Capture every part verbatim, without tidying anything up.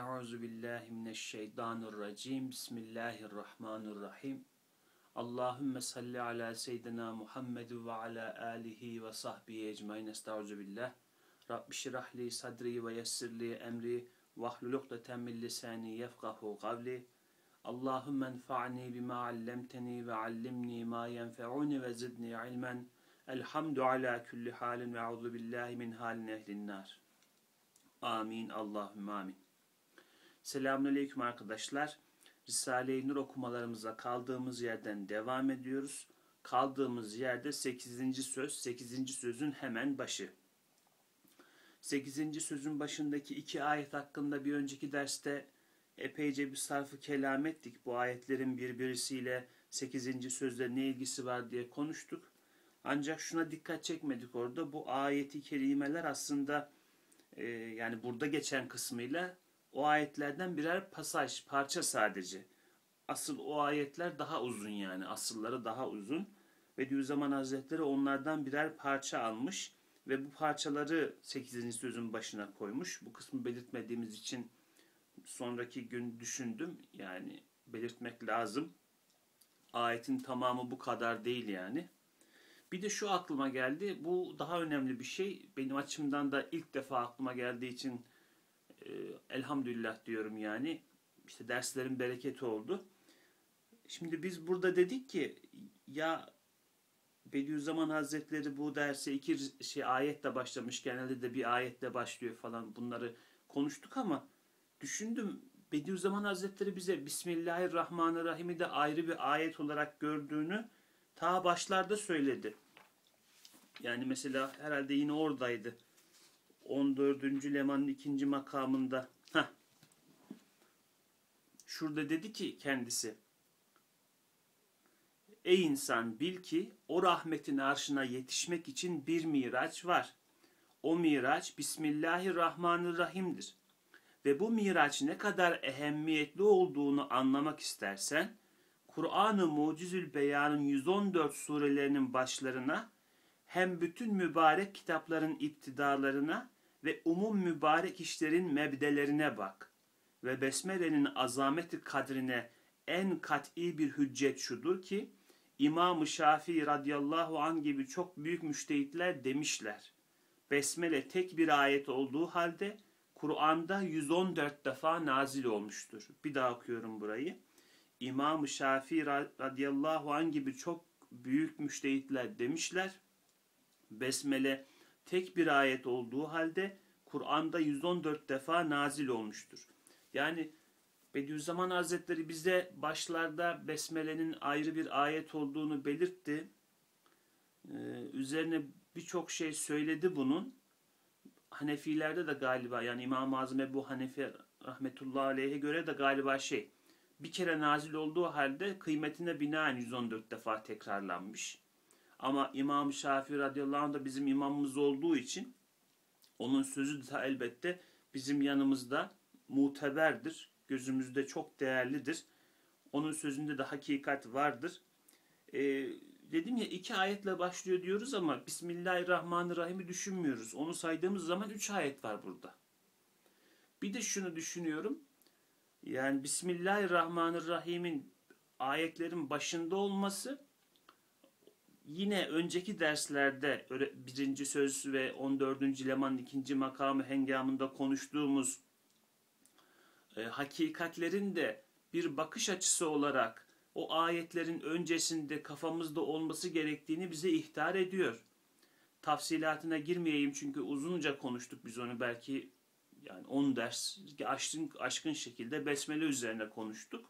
Euzu billahi mineşşeytanirracim. Bismillahirrahmanirrahim. Allahümme salli ala seyyidina Muhammedu ve ala alihi ve sahbihi ecmaîn. Estağuzu billah. Rabbi şirah li sadri ve yessir li emri ve hlul ukdeten min lisani yefkahu kavli. Allahümme enfa'ni bima allemteni ve allimni ma yenfe'uni ve zidni ilmen. Elhamdu ala kulli halin ve euzu billahi min halin ehlinnar. Amin. Allahümme amin. Selamünaleyküm arkadaşlar. Risale-i Nur okumalarımıza kaldığımız yerden devam ediyoruz. Kaldığımız yerde sekizinci söz, sekizinci sözün hemen başı. sekizinci sözün başındaki iki ayet hakkında bir önceki derste epeyce bir sarf-ı kelam ettik. Bu ayetlerin birbirisiyle sekizinci sözle ne ilgisi var diye konuştuk. Ancak şuna dikkat çekmedik orada. Bu ayeti kerimeler aslında e, yani burada geçen kısmıyla o ayetlerden birer pasaj, parça sadece. Asıl o ayetler daha uzun yani. Asılları daha uzun. Bediüzzaman Hazretleri onlardan birer parça almış ve bu parçaları sekizinci sözün başına koymuş. Bu kısmı belirtmediğimiz için sonraki gün düşündüm. Yani belirtmek lazım. Ayetin tamamı bu kadar değil yani. Bir de şu aklıma geldi. Bu daha önemli bir şey. Benim açımdan da ilk defa aklıma geldiği için elhamdülillah diyorum yani. İşte derslerin bereketi oldu. Şimdi biz burada dedik ki ya Bediüzzaman Hazretleri bu derse iki şey ayetle başlamış. Genelde de bir ayetle başlıyor falan. Bunları konuştuk ama düşündüm. Bediüzzaman Hazretleri bize Bismillahirrahmanirrahim'i de ayrı bir ayet olarak gördüğünü ta başlarda söyledi. Yani mesela herhalde yine oradaydı. on dördüncü Leman'ın ikinci makamında. Heh. Şurada dedi ki kendisi: Ey insan, bil ki o rahmetin arşına yetişmek için bir miraç var. O miraç Bismillahirrahmanirrahim'dir. Ve bu miraç ne kadar ehemmiyetli olduğunu anlamak istersen, Kur'an-ı Mucizül Beyan'ın yüz on dört surelerinin başlarına, hem bütün mübarek kitapların iptidalarına ve umum mübarek işlerin mebdelerine bak. Ve Besmele'nin azameti kadrine en kat'i bir hüccet şudur ki, İmam-ı Şafii radıyallahu anh gibi çok büyük müştehitler demişler: Besmele tek bir ayet olduğu halde Kur'an'da yüz on dört defa nazil olmuştur. Bir daha okuyorum burayı. İmam-ı Şafii radıyallahu anh gibi çok büyük müştehitler demişler. Besmele tek bir ayet olduğu halde Kur'an'da yüz on dört defa nazil olmuştur. Yani Bediüzzaman Hazretleri bize başlarda Besmele'nin ayrı bir ayet olduğunu belirtti. Ee, üzerine birçok şey söyledi bunun. Hanefilerde de galiba, yani İmam-ı Azam Ebu Hanefi rahmetullahi aleyhe göre de galiba şey, bir kere nazil olduğu halde kıymetine binaen yüz on dört defa tekrarlanmış. Ama İmam Şafii radıyallahu anh da bizim imamımız olduğu için onun sözü de elbette bizim yanımızda muteberdir. Gözümüzde çok değerlidir. Onun sözünde de hakikat vardır. Ee, dedim ya, iki ayetle başlıyor diyoruz ama Bismillahirrahmanirrahim'i düşünmüyoruz. Onu saydığımız zaman üç ayet var burada. Bir de şunu düşünüyorum. Yani Bismillahirrahmanirrahim'in ayetlerin başında olması... Yine önceki derslerde birinci söz ve on dördüncü Leman'ın ikinci makamı hengamında konuştuğumuz e, hakikatlerin de bir bakış açısı olarak o ayetlerin öncesinde kafamızda olması gerektiğini bize ihtar ediyor. Tafsilatına girmeyeyim çünkü uzunca konuştuk biz onu, belki yani on ders aşkın, aşkın şekilde Besmele üzerine konuştuk.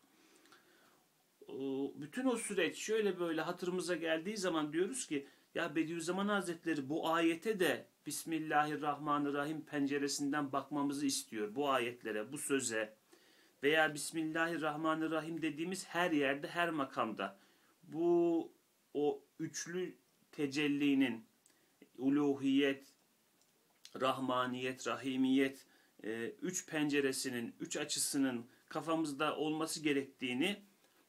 Bütün o süreç şöyle böyle hatırımıza geldiği zaman diyoruz ki ya Bediüzzaman Hazretleri bu ayete de Bismillahirrahmanirrahim penceresinden bakmamızı istiyor. Bu ayetlere, bu söze veya Bismillahirrahmanirrahim dediğimiz her yerde, her makamda bu o üçlü tecellinin uluhiyet, rahmaniyet, rahimiyet üç penceresinin, üç açısının kafamızda olması gerektiğini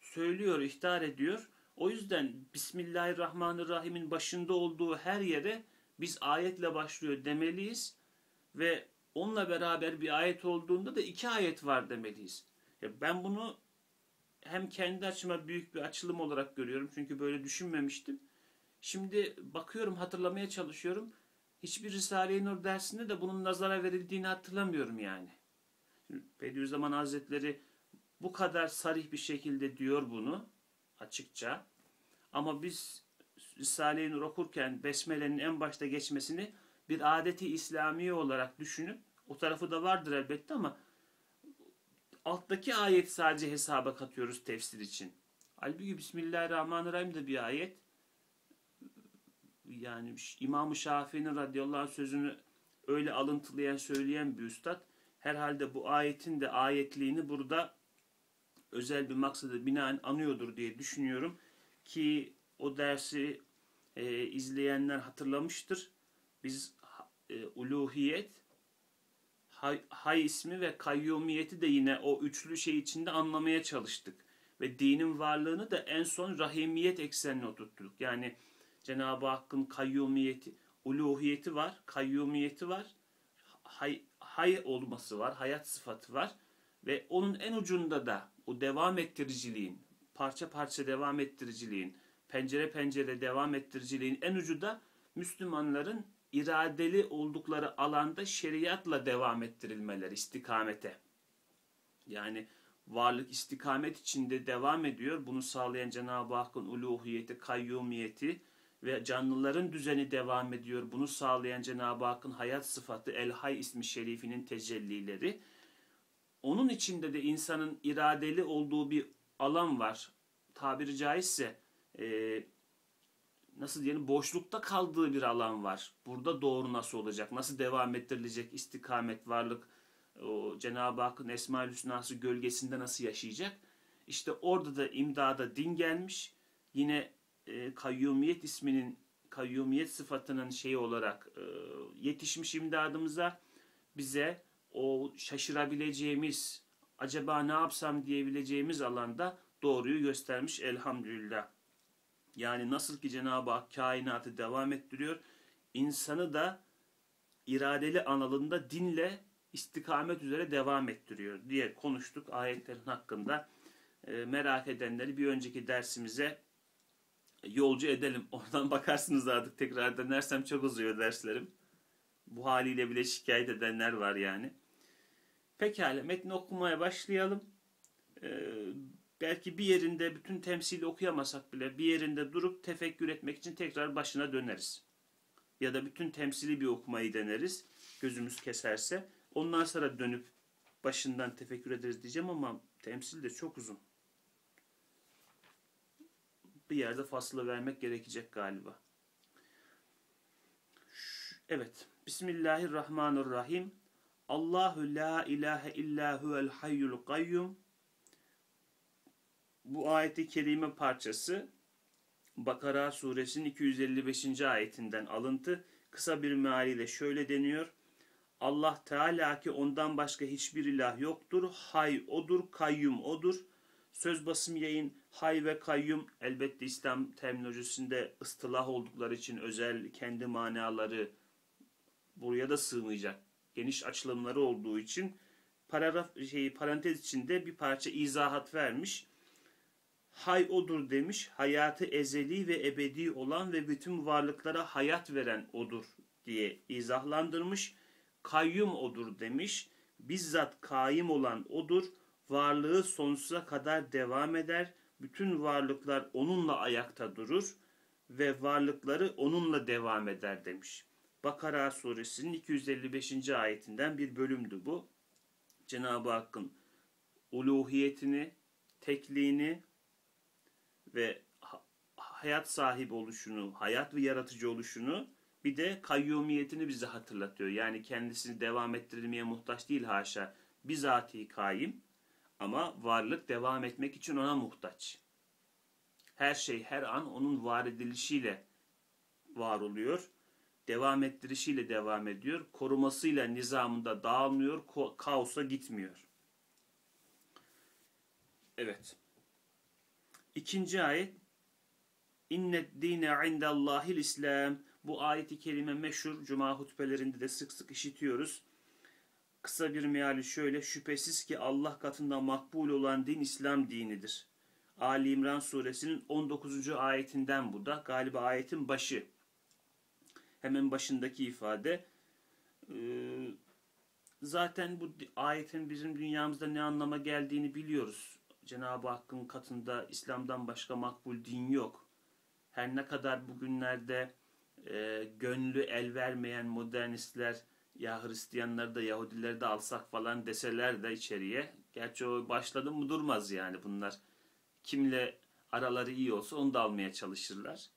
söylüyor, ihtar ediyor. O yüzden Bismillahirrahmanirrahim'in başında olduğu her yere biz ayetle başlıyor demeliyiz ve onunla beraber bir ayet olduğunda da iki ayet var demeliyiz. Ya ben bunu hem kendi açıma büyük bir açılım olarak görüyorum. Çünkü böyle düşünmemiştim. Şimdi bakıyorum, hatırlamaya çalışıyorum. Hiçbir Risale-i Nur dersinde de bunun nazara verildiğini hatırlamıyorum yani. Şimdi Bediüzzaman Hazretleri bu kadar sarih bir şekilde diyor bunu açıkça. Ama biz Risale-i Nur okurken Besmele'nin en başta geçmesini bir adeti İslami olarak düşünüp, o tarafı da vardır elbette ama alttaki ayet sadece hesaba katıyoruz tefsir için. Halbuki Bismillahirrahmanirrahim de bir ayet. Yani İmam-ı Şafii'nin radıyallahu anh sözünü öyle alıntılayan, söyleyen bir üstad. Herhalde bu ayetin de ayetliğini burada özel bir maksada binaen anıyordur diye düşünüyorum. Ki o dersi e, izleyenler hatırlamıştır. Biz e, uluhiyet, Hay, hay ismi ve kayyumiyeti de yine o üçlü şey içinde anlamaya çalıştık. Ve dinin varlığını da en son rahimiyet eksenine oturttuk. Yani Cenab-ı Hakk'ın kayyumiyeti, uluhiyeti var, kayyumiyeti var, hay, hay olması var, hayat sıfatı var. Ve onun en ucunda da o devam ettiriciliğin, parça parça devam ettiriciliğin, pencere pencere devam ettiriciliğin en ucu da Müslümanların iradeli oldukları alanda şeriatla devam ettirilmeleri, istikamete. Yani varlık istikamet içinde devam ediyor. Bunu sağlayan Cenab-ı Hakk'ın uluhiyeti, kayyumiyeti ve canlıların düzeni devam ediyor. Bunu sağlayan Cenab-ı Hakk'ın hayat sıfatı, El-Hay ismi şerifinin tecellileri. Onun içinde de insanın iradeli olduğu bir alan var. Tabiri caizse E, nasıl diyelim, boşlukta kaldığı bir alan var. Burada doğru nasıl olacak? Nasıl devam ettirilecek istikamet, varlık? O Cenab-ı Hakk'ın Esma-ül Hüsna'sı gölgesinde nasıl yaşayacak? İşte orada da imdada din gelmiş. Yine e, kayyumiyet isminin, kayyumiyet sıfatının şeyi olarak e, yetişmiş imdadımıza, bize o şaşırabileceğimiz, acaba ne yapsam diyebileceğimiz alanda doğruyu göstermiş elhamdülillah. Yani nasıl ki Cenab-ı Hak kainatı devam ettiriyor, insanı da iradeli analında dinle istikamet üzere devam ettiriyor diye konuştuk ayetlerin hakkında. E, merak edenleri bir önceki dersimize yolcu edelim. Oradan bakarsınız artık, tekrar dönersem çok uzuyor derslerim. Bu haliyle bile şikayet edenler var yani. Pekala, metni okumaya başlayalım. E, Belki bir yerinde bütün temsili okuyamasak bile bir yerinde durup tefekkür etmek için tekrar başına döneriz. Ya da bütün temsili bir okumayı deneriz, gözümüz keserse. Ondan sonra dönüp başından tefekkür ederiz diyeceğim ama temsil de çok uzun. Bir yerde faslı vermek gerekecek galiba. Evet. Bismillahirrahmanirrahim. Allahu la ilahe illa huvel hayyul kayyum. Bu ayet-i kerime parçası Bakara Suresinin iki yüz elli beşinci ayetinden alıntı. Kısa bir mealiyle şöyle deniyor. Allah Teala ki ondan başka hiçbir ilah yoktur. Hay odur, kayyum odur. Söz basım yayın hay ve kayyum elbette İslam terminolojisinde ıstılah oldukları için özel kendi manaları buraya da sığmayacak. Geniş açılımları olduğu için paragraf şeyi parantez içinde bir parça izahat vermiş. Hay odur demiş, hayatı ezeli ve ebedi olan ve bütün varlıklara hayat veren odur diye izahlandırmış. Kayyum odur demiş, bizzat kaim olan odur, varlığı sonsuza kadar devam eder, bütün varlıklar onunla ayakta durur ve varlıkları onunla devam eder demiş. Bakara Suresinin iki yüz elli beşinci ayetinden bir bölümdü bu. Cenab-ı Hakk'ın uluhiyetini, tekliğini ve hayat sahibi oluşunu, hayat ve yaratıcı oluşunu, bir de kayyumiyetini bize hatırlatıyor. Yani kendisini devam ettirilmeye muhtaç değil haşa. Bizatihi kaim ama varlık devam etmek için ona muhtaç. Her şey her an onun var edilişiyle var oluyor. Devam ettirişiyle devam ediyor. Korumasıyla nizamında dağılmıyor, kaosa gitmiyor. Evet. İkinci ayet İnned dîne indellâhil İslam. Bu ayeti kerime meşhur. Cuma hutbelerinde de sık sık işitiyoruz. Kısa bir meali şöyle: şüphesiz ki Allah katında makbul olan din İslam dinidir. Ali İmran Suresinin on dokuzuncu ayetinden bu da. Galiba ayetin başı. Hemen başındaki ifade. Ee, zaten bu ayetin bizim dünyamızda ne anlama geldiğini biliyoruz. Cenab-ı Hakk'ın katında İslam'dan başka makbul din yok. Her ne kadar bugünlerde e, gönlü el vermeyen modernistler, ya Hristiyanları da Yahudileri de alsak falan deseler de içeriye, gerçi o başladı mı durmaz yani bunlar. Kimle araları iyi olsa onu da almaya çalışırlar.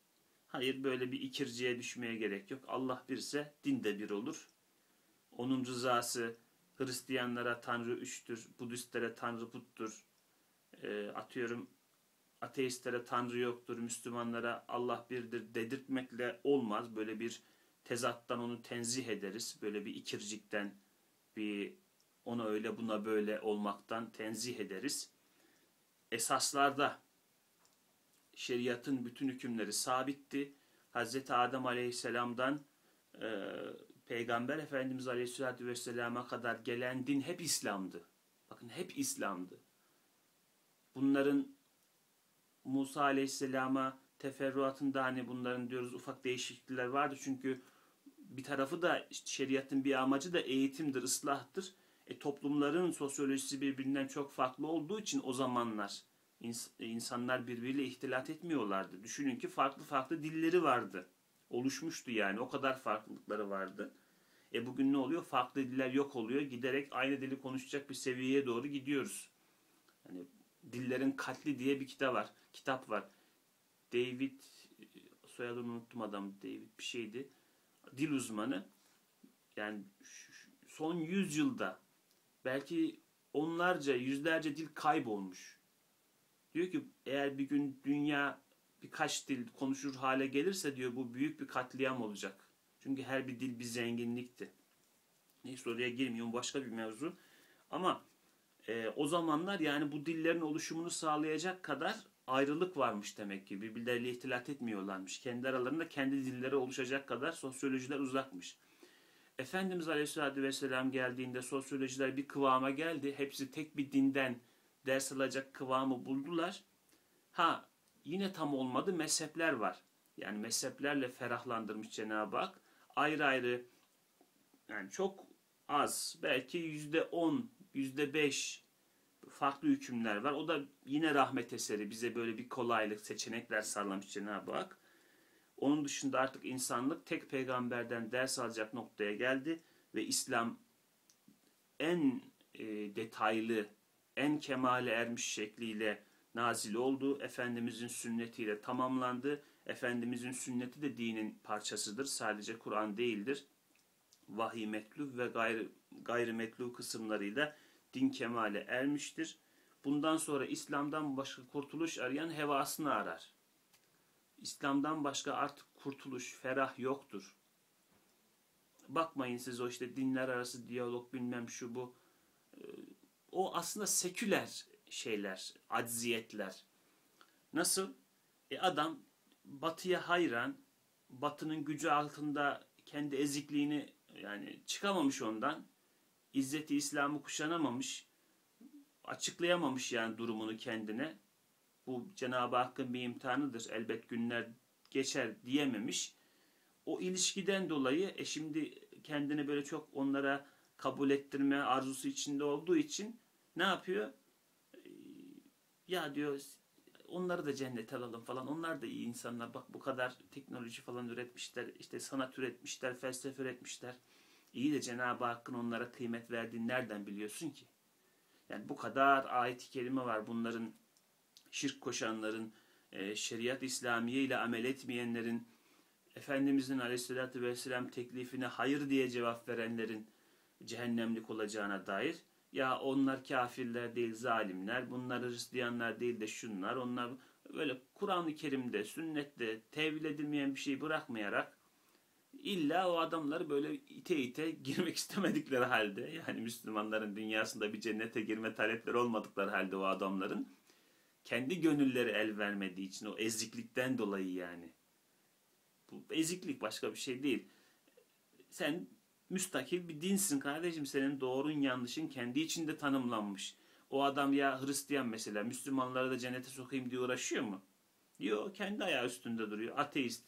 Hayır, böyle bir ikirciye düşmeye gerek yok. Allah birse din de bir olur. Onun rızası Hristiyanlara Tanrı üçtür, Budistlere Tanrı puttur, e, atıyorum ateistlere Tanrı yoktur, Müslümanlara Allah birdir dedirtmekle olmaz. Böyle bir tezattan onu tenzih ederiz. Böyle bir ikircikten, bir ona öyle buna böyle olmaktan tenzih ederiz. Esaslarda şeriatın bütün hükümleri sabitti. Hz. Adem Aleyhisselam'dan e, Peygamber Efendimiz Aleyhisselatü Vesselam'a kadar gelen din hep İslam'dı. Bakın, hep İslam'dı. Bunların Musa Aleyhisselam'a teferruatında hani bunların diyoruz ufak değişiklikler vardı. Çünkü bir tarafı da şeriatın bir amacı da eğitimdir, ıslahtır. E, toplumların sosyolojisi birbirinden çok farklı olduğu için o zamanlar ins insanlar birbiriyle ihtilat etmiyorlardı. Düşünün ki farklı farklı dilleri vardı. Oluşmuştu yani. O kadar farklılıkları vardı. E bugün ne oluyor? Farklı diller yok oluyor. Giderek aynı dili konuşacak bir seviyeye doğru gidiyoruz. Yani Dillerin Katli diye bir kitap var. Kitap var. David, soyadını unuttum adam. David bir şeydi. Dil uzmanı. Yani son yüz yılda belki onlarca, yüzlerce dil kaybolmuş. Diyor ki eğer bir gün dünya birkaç dil konuşur hale gelirse diyor bu büyük bir katliam olacak. Çünkü her bir dil bir zenginlikti. Neyse, oraya girmiyorum, başka bir mevzu. Ama e, o zamanlar yani bu dillerin oluşumunu sağlayacak kadar ayrılık varmış demek ki. Birbirleriyle ihtilat etmiyorlarmış. Kendi aralarında kendi dilleri oluşacak kadar sosyolojiler uzakmış. Efendimiz Aleyhisselatü Vesselam geldiğinde sosyolojiler bir kıvama geldi. Hepsi tek bir dinden ders alacak kıvamı buldular. Ha, yine tam olmadı, mezhepler var. Yani mezheplerle ferahlandırmış Cenab-ı Hak. Ayrı ayrı, yani çok az, belki yüzde on, yüzde beş farklı hükümler var. O da yine rahmet eseri, bize böyle bir kolaylık, seçenekler sağlamış Cenab-ı Hak. Onun dışında artık insanlık tek peygamberden ders alacak noktaya geldi ve İslam en e, detaylı, en kemale ermiş şekliyle nazil oldu. Efendimizin sünnetiyle tamamlandı. Efendimizin sünneti de dinin parçasıdır. Sadece Kur'an değildir. Vahiy metlûf ve gayri, gayri metlûf kısımlarıyla din kemale ermiştir. Bundan sonra İslam'dan başka kurtuluş arayan hevasını arar. İslam'dan başka artık kurtuluş, ferah yoktur. Bakmayın siz o işte dinler arası diyalog bilmem şu bu. O aslında seküler şeyler, acziyetler. Nasıl? E adam batıya hayran, batının gücü altında kendi ezikliğini, yani çıkamamış ondan. İzzeti İslam'ı kuşanamamış, açıklayamamış yani durumunu kendine. Bu Cenab-ı Hakk'ın bir imtihanıdır, elbet günler geçer diyememiş. O ilişkiden dolayı e şimdi kendini böyle çok onlara kabul ettirme arzusu içinde olduğu için ne yapıyor? Ya diyor, onları da cennete alalım falan, onlar da iyi insanlar. Bak bu kadar teknoloji falan üretmişler, işte sanat üretmişler, felsefe üretmişler. İyi de Cenab-ı Hakk'ın onlara kıymet verdiğini nereden biliyorsun ki? Yani bu kadar ayet-i kerime var bunların, şirk koşanların, şeriat İslamiye ile amel etmeyenlerin, Efendimizin Aleyhisselatü Vesselam teklifine hayır diye cevap verenlerin cehennemlik olacağına dair. Ya onlar kafirler değil, zalimler, bunlar Hristiyanlar değil de şunlar, onlar böyle Kur'an-ı Kerim'de, sünnette tevil edilmeyen bir şey bırakmayarak illa o adamları böyle ite ite girmek istemedikleri halde, yani Müslümanların dünyasında bir cennete girme talepleri olmadıkları halde o adamların kendi gönülleri el vermediği için o eziklikten dolayı yani. Bu eziklik başka bir şey değil. Sen müstakil bir dinsin kardeşim. Senin doğrun yanlışın kendi içinde tanımlanmış. O adam ya Hristiyan mesela, Müslümanları da cennete sokayım diye uğraşıyor mu? Yok, kendi ayağı üstünde duruyor. Ateist.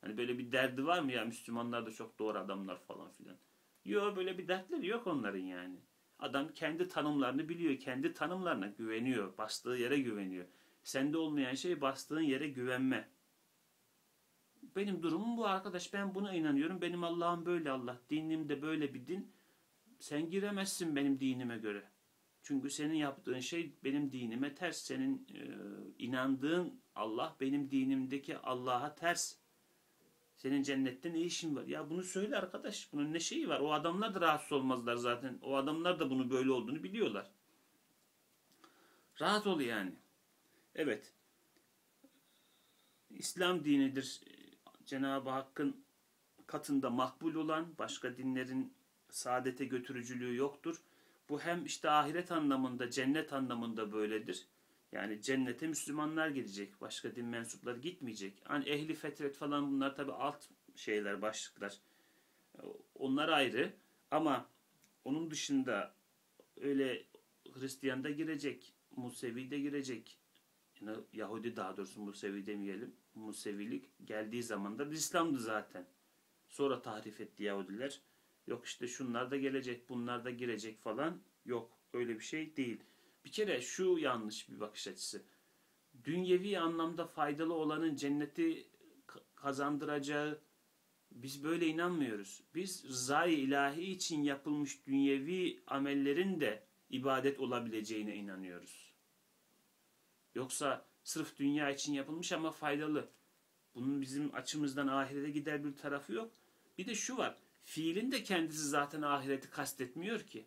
Hani böyle bir derdi var mı ya, Müslümanlar da çok doğru adamlar falan filan. Yok, böyle bir dertleri yok onların yani. Adam kendi tanımlarını biliyor. Kendi tanımlarına güveniyor. Bastığı yere güveniyor. Sende olmayan şey bastığın yere güvenme. Benim durumum bu arkadaş. Ben buna inanıyorum. Benim Allah'ım böyle Allah. Dinim de böyle bir din. Sen giremezsin benim dinime göre. Çünkü senin yaptığın şey benim dinime ters. Senin e, inandığın Allah benim dinimdeki Allah'a ters. Senin cennette ne işin var? Ya bunu söyle arkadaş. Bunun ne şeyi var? O adamlar da rahatsız olmazlar zaten. O adamlar da bunu böyle olduğunu biliyorlar. Rahat ol yani. Evet. İslam dinidir. Cenab-ı Hakk'ın katında makbul olan, başka dinlerin saadete götürücülüğü yoktur. Bu hem işte ahiret anlamında, cennet anlamında böyledir. Yani cennete Müslümanlar gidecek. Başka din mensupları gitmeyecek. Hani ehli fetret falan bunlar tabi alt şeyler, başlıklar. Onlar ayrı. Ama onun dışında öyle Hristiyan da girecek, Musevi de girecek. Yani Yahudi, daha doğrusu Musevi demeyelim. Musevilik geldiği zaman da İslam'dı zaten. Sonra tahrif etti Yahudiler. Yok işte şunlar da gelecek, bunlar da girecek falan. Yok, öyle bir şey değil. Bir kere şu yanlış bir bakış açısı. Dünyevi anlamda faydalı olanın cenneti kazandıracağı, biz böyle inanmıyoruz. Biz rızayı ilahi için yapılmış dünyevi amellerin de ibadet olabileceğine inanıyoruz. Yoksa sırf dünya için yapılmış ama faydalı, bunun bizim açımızdan ahirete gider bir tarafı yok. Bir de şu var. Fiilin de kendisi zaten ahireti kastetmiyor ki.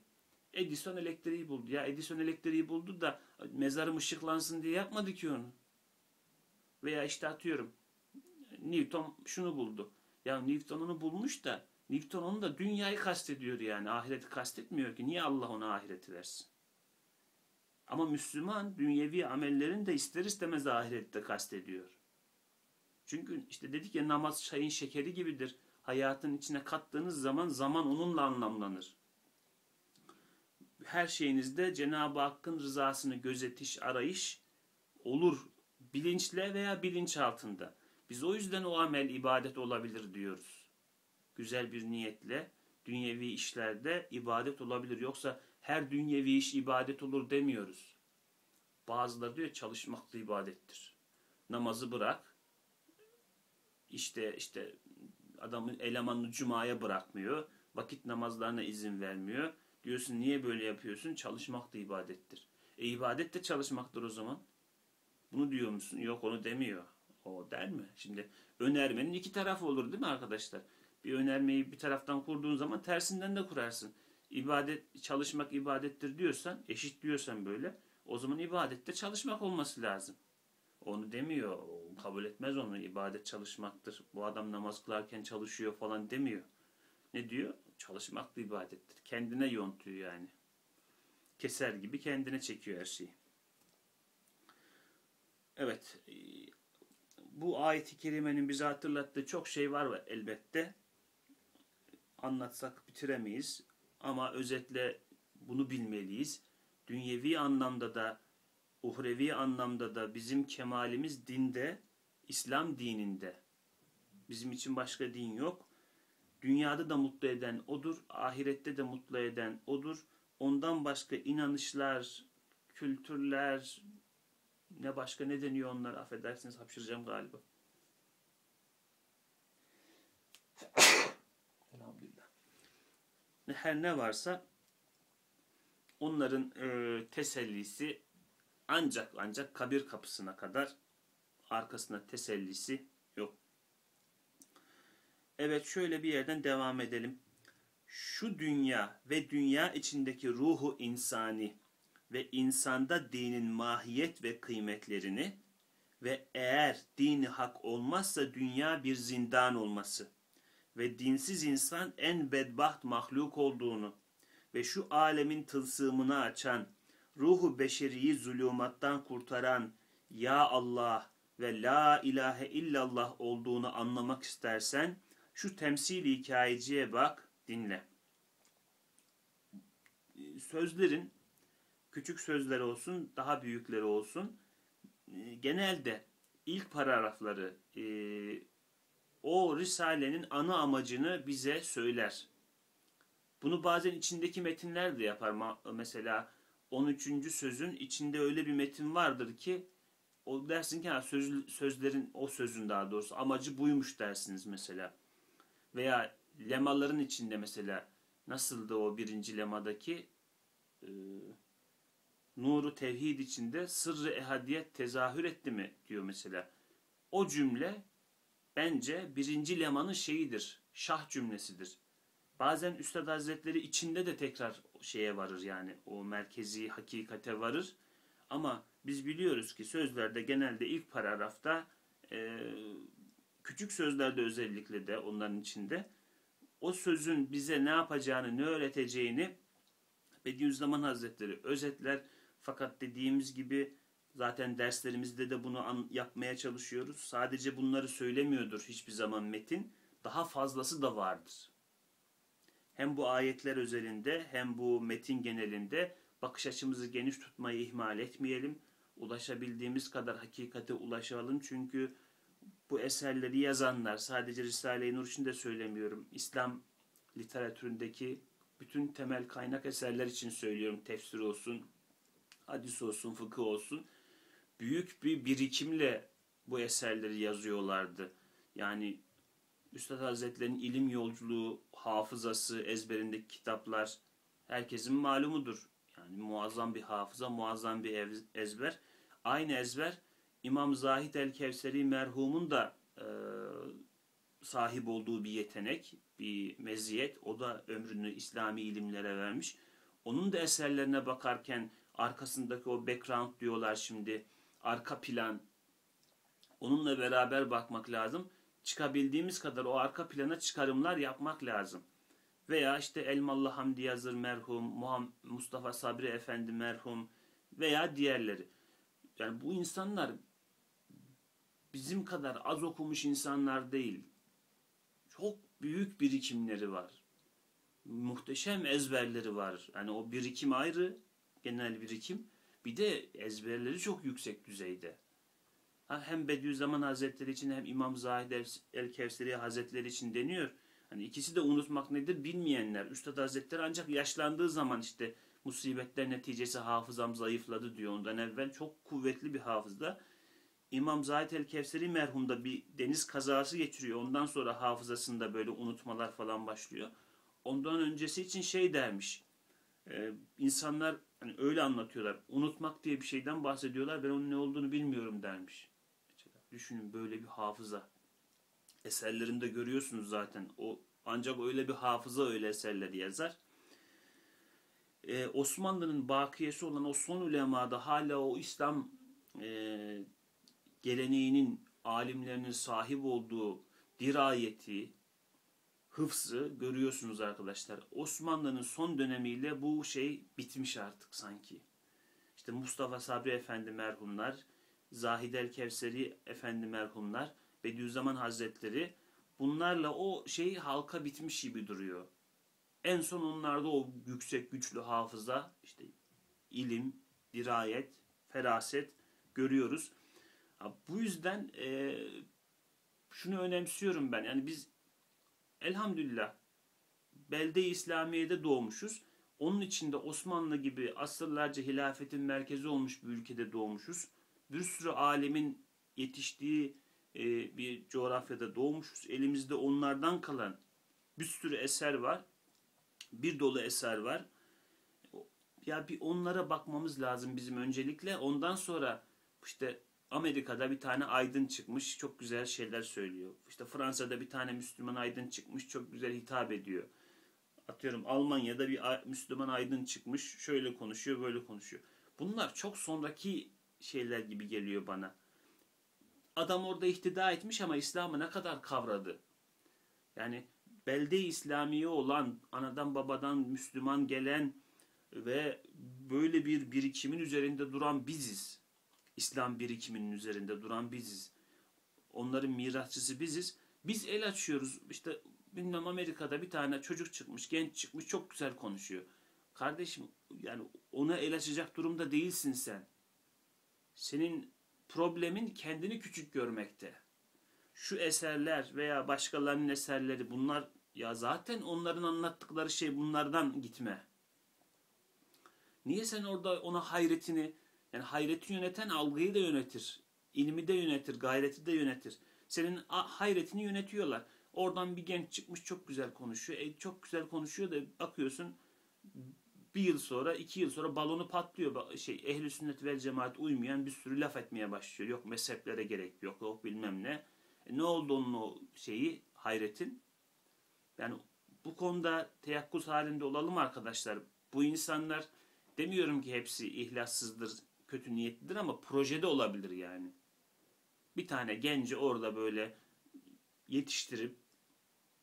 Edison elektriği buldu. Ya Edison elektriği buldu da mezarım ışıklansın diye yapmadı ki onu. Veya işte atıyorum Newton şunu buldu. Ya Newton onu bulmuş da Newton onu da dünyayı kastediyor yani. Ahireti kastetmiyor ki. Niye Allah ona ahireti versin? Ama Müslüman dünyevi amellerin de ister istemez ahireti de kastediyor. Çünkü işte dedik ya, namaz çayın şekeri gibidir. Hayatın içine kattığınız zaman zaman onunla anlamlanır. Her şeyinizde Cenab-ı Hakk'ın rızasını gözetiş, arayış olur. Bilinçle veya bilinç altında. Biz o yüzden o amel ibadet olabilir diyoruz. Güzel bir niyetle dünyevi işlerde ibadet olabilir. Yoksa her dünyevi iş ibadet olur demiyoruz. Bazıları diyor çalışmak da ibadettir. Namazı bırak. İşte işte adamın elemanını cumaya bırakmıyor. Vakit namazlarına izin vermiyor. Diyorsun niye böyle yapıyorsun? Çalışmak da ibadettir. E ibadet de çalışmaktır o zaman. Bunu diyor musun? Yok, onu demiyor. O der mi? Şimdi önermenin iki tarafı olur değil mi arkadaşlar? Bir önermeyi bir taraftan kurduğun zaman tersinden de kurarsın. İbadet, çalışmak ibadettir diyorsan, eşit diyorsan böyle, o zaman ibadette çalışmak olması lazım. Onu demiyor. Kabul etmez onu. İbadet çalışmaktır. Bu adam namaz kılarken çalışıyor falan demiyor. Ne diyor? Çalışmak da ibadettir. Kendine yontuyor yani. Keser gibi kendine çekiyor her şeyi. Evet. Bu ayet-i kerimenin bize hatırlattığı çok şey var elbette. Anlatsak bitiremeyiz. Ama özetle bunu bilmeliyiz. Dünyevi anlamda da, uhrevi anlamda da bizim kemalimiz dinde, İslam dininde. Bizim için başka din yok. Dünyada da mutlu eden odur, ahirette de mutlu eden odur. Ondan başka inanışlar, kültürler, ne başka ne deniyor onlar? Affedersiniz, hapşıracağım galiba. Elhamdülillah. Her ne varsa onların e, tesellisi ancak ancak kabir kapısına kadar, arkasında tesellisi yok. Evet, şöyle bir yerden devam edelim. Şu dünya ve dünya içindeki ruhu insani ve insanda dinin mahiyet ve kıymetlerini ve eğer dini hak olmazsa dünya bir zindan olması ve dinsiz insan en bedbaht mahluk olduğunu ve şu alemin tılsımını açan, ruhu beşeriyi zulümattan kurtaran Ya Allah ve La ilahe illallah olduğunu anlamak istersen, şu temsil-i hikayeciye bak, dinle. Sözlerin, küçük sözleri olsun, daha büyükleri olsun, genelde ilk paragrafları o Risale'nin ana amacını bize söyler. Bunu bazen içindeki metinler de yapar. Mesela on üçüncü sözün içinde öyle bir metin vardır ki o dersin ki ha, söz, sözlerin o sözün daha doğrusu amacı buymuş dersiniz mesela. Veya lemaların içinde mesela nasıldı o birinci lemadaki e, nuru tevhid içinde sırrı ehadiyet tezahür etti mi diyor mesela. O cümle bence birinci lemanın şeyidir, şah cümlesidir. Bazen Üstad Hazretleri içinde de tekrar şeye varır, yani o merkezi hakikate varır. Ama biz biliyoruz ki sözlerde genelde ilk paragrafta, küçük sözlerde özellikle de onların içinde o sözün bize ne yapacağını, ne öğreteceğini Bediüzzaman Hazretleri özetler. Fakat dediğimiz gibi zaten derslerimizde de bunu yapmaya çalışıyoruz. Sadece bunları söylemiyordur hiçbir zaman metin. Daha fazlası da vardır. Hem bu ayetler özelinde hem bu metin genelinde bakış açımızı geniş tutmayı ihmal etmeyelim. Ulaşabildiğimiz kadar hakikate ulaşalım. Çünkü bu eserleri yazanlar, sadece Risale-i Nur için de söylemiyorum, İslam literatüründeki bütün temel kaynak eserler için söylüyorum. Tefsir olsun, hadis olsun, fıkıh olsun. Büyük bir birikimle bu eserleri yazıyorlardı. Yani Üstad Hazretleri'nin ilim yolculuğu, hafızası, ezberindeki kitaplar herkesin malumudur. Yani muazzam bir hafıza, muazzam bir ezber. Aynı ezber İmam Zahid el-Kevseri merhumun da e, sahip olduğu bir yetenek, bir meziyet. O da ömrünü İslami ilimlere vermiş. Onun da eserlerine bakarken arkasındaki o background diyorlar şimdi, arka plan, onunla beraber bakmak lazım. Çıkabildiğimiz kadar o arka plana çıkarımlar yapmak lazım. Veya işte Elmalı Hamdi Yazır merhum, Muhammed Mustafa Sabri Efendi merhum veya diğerleri. Yani bu insanlar bizim kadar az okumuş insanlar değil. Çok büyük birikimleri var. Muhteşem ezberleri var. Yani o birikim ayrı, genel birikim. Bir de ezberleri çok yüksek düzeyde. Hem Bediüzzaman Hazretleri için hem İmam Zahid el-Kevseri Hazretleri için deniyor. Hani ikisi de unutmak nedir bilmeyenler. Üstad Hazretleri ancak yaşlandığı zaman işte musibetler neticesi hafızam zayıfladı diyor. Ondan evvel çok kuvvetli bir hafızda. İmam Zahid el-Kevseri merhumda bir deniz kazası geçiriyor. Ondan sonra hafızasında böyle unutmalar falan başlıyor. Ondan öncesi için şey dermiş. Ee, insanlar hani öyle anlatıyorlar. Unutmak diye bir şeyden bahsediyorlar. Ben onun ne olduğunu bilmiyorum dermiş. Düşünün böyle bir hafıza. Eserlerinde görüyorsunuz zaten. O ancak öyle bir hafıza öyle eserleri yazar. Ee, Osmanlı'nın bakiyesi olan o son ulemada hala o İslam e, geleneğinin alimlerinin sahip olduğu dirayeti, hıfzı görüyorsunuz arkadaşlar. Osmanlı'nın son dönemiyle bu şey bitmiş artık sanki. İşte Mustafa Sabri Efendi merhumlar, Zahid el-Kevseri Efendi merhumlar, Bediüzzaman Hazretleri, bunlarla o şey halka bitmiş gibi duruyor. En son onlarda o yüksek güçlü hafıza, işte ilim, dirayet, feraset görüyoruz. Bu yüzden e, şunu önemsiyorum ben. Yani biz elhamdülillah belde-i İslamiye'de doğmuşuz. Onun içinde Osmanlı gibi asırlarca hilafetin merkezi olmuş bir ülkede doğmuşuz. Bir sürü alemin yetiştiği e, bir coğrafyada doğmuşuz. Elimizde onlardan kalan bir sürü eser var. Bir dolu eser var. Ya bir onlara bakmamız lazım bizim öncelikle. Ondan sonra işte Amerika'da bir tane aydın çıkmış, çok güzel şeyler söylüyor. İşte Fransa'da bir tane Müslüman aydın çıkmış, çok güzel hitap ediyor. Atıyorum Almanya'da bir Müslüman aydın çıkmış, şöyle konuşuyor, böyle konuşuyor. Bunlar çok sonraki şeyler gibi geliyor bana. Adam orada ihtida etmiş ama İslam'ı ne kadar kavradı? Yani belde-i İslamiye olan, anadan babadan Müslüman gelen ve böyle bir birikimin üzerinde duran biziz. İslam birikiminin üzerinde duran biziz. Onların mirasçısı biziz. Biz el açıyoruz. İşte bilmem Amerika'da bir tane çocuk çıkmış, genç çıkmış, çok güzel konuşuyor. Kardeşim yani ona el açacak durumda değilsin sen. Senin problemin kendini küçük görmekte. Şu eserler veya başkalarının eserleri bunlar ya zaten onların anlattıkları şey, bunlardan gitme. Niye sen orada ona hayretini, yani hayreti yöneten algıyı da yönetir, ilmi de yönetir, gayreti de yönetir. Senin hayretini yönetiyorlar. Oradan bir genç çıkmış çok güzel konuşuyor. E, çok güzel konuşuyor da bakıyorsun bir yıl sonra, iki yıl sonra balonu patlıyor. Şey, Ehl-i Sünnet vel Cemaat uymayan bir sürü laf etmeye başlıyor. Yok mezheplere gerek yok, yok bilmem ne. E, ne oldu onun o şeyi, hayretin? Yani bu konuda teyakkuz halinde olalım arkadaşlar. Bu insanlar, demiyorum ki hepsi ihlassızdır, kötü niyetlidir ama projede olabilir yani. Bir tane genci orada böyle yetiştirip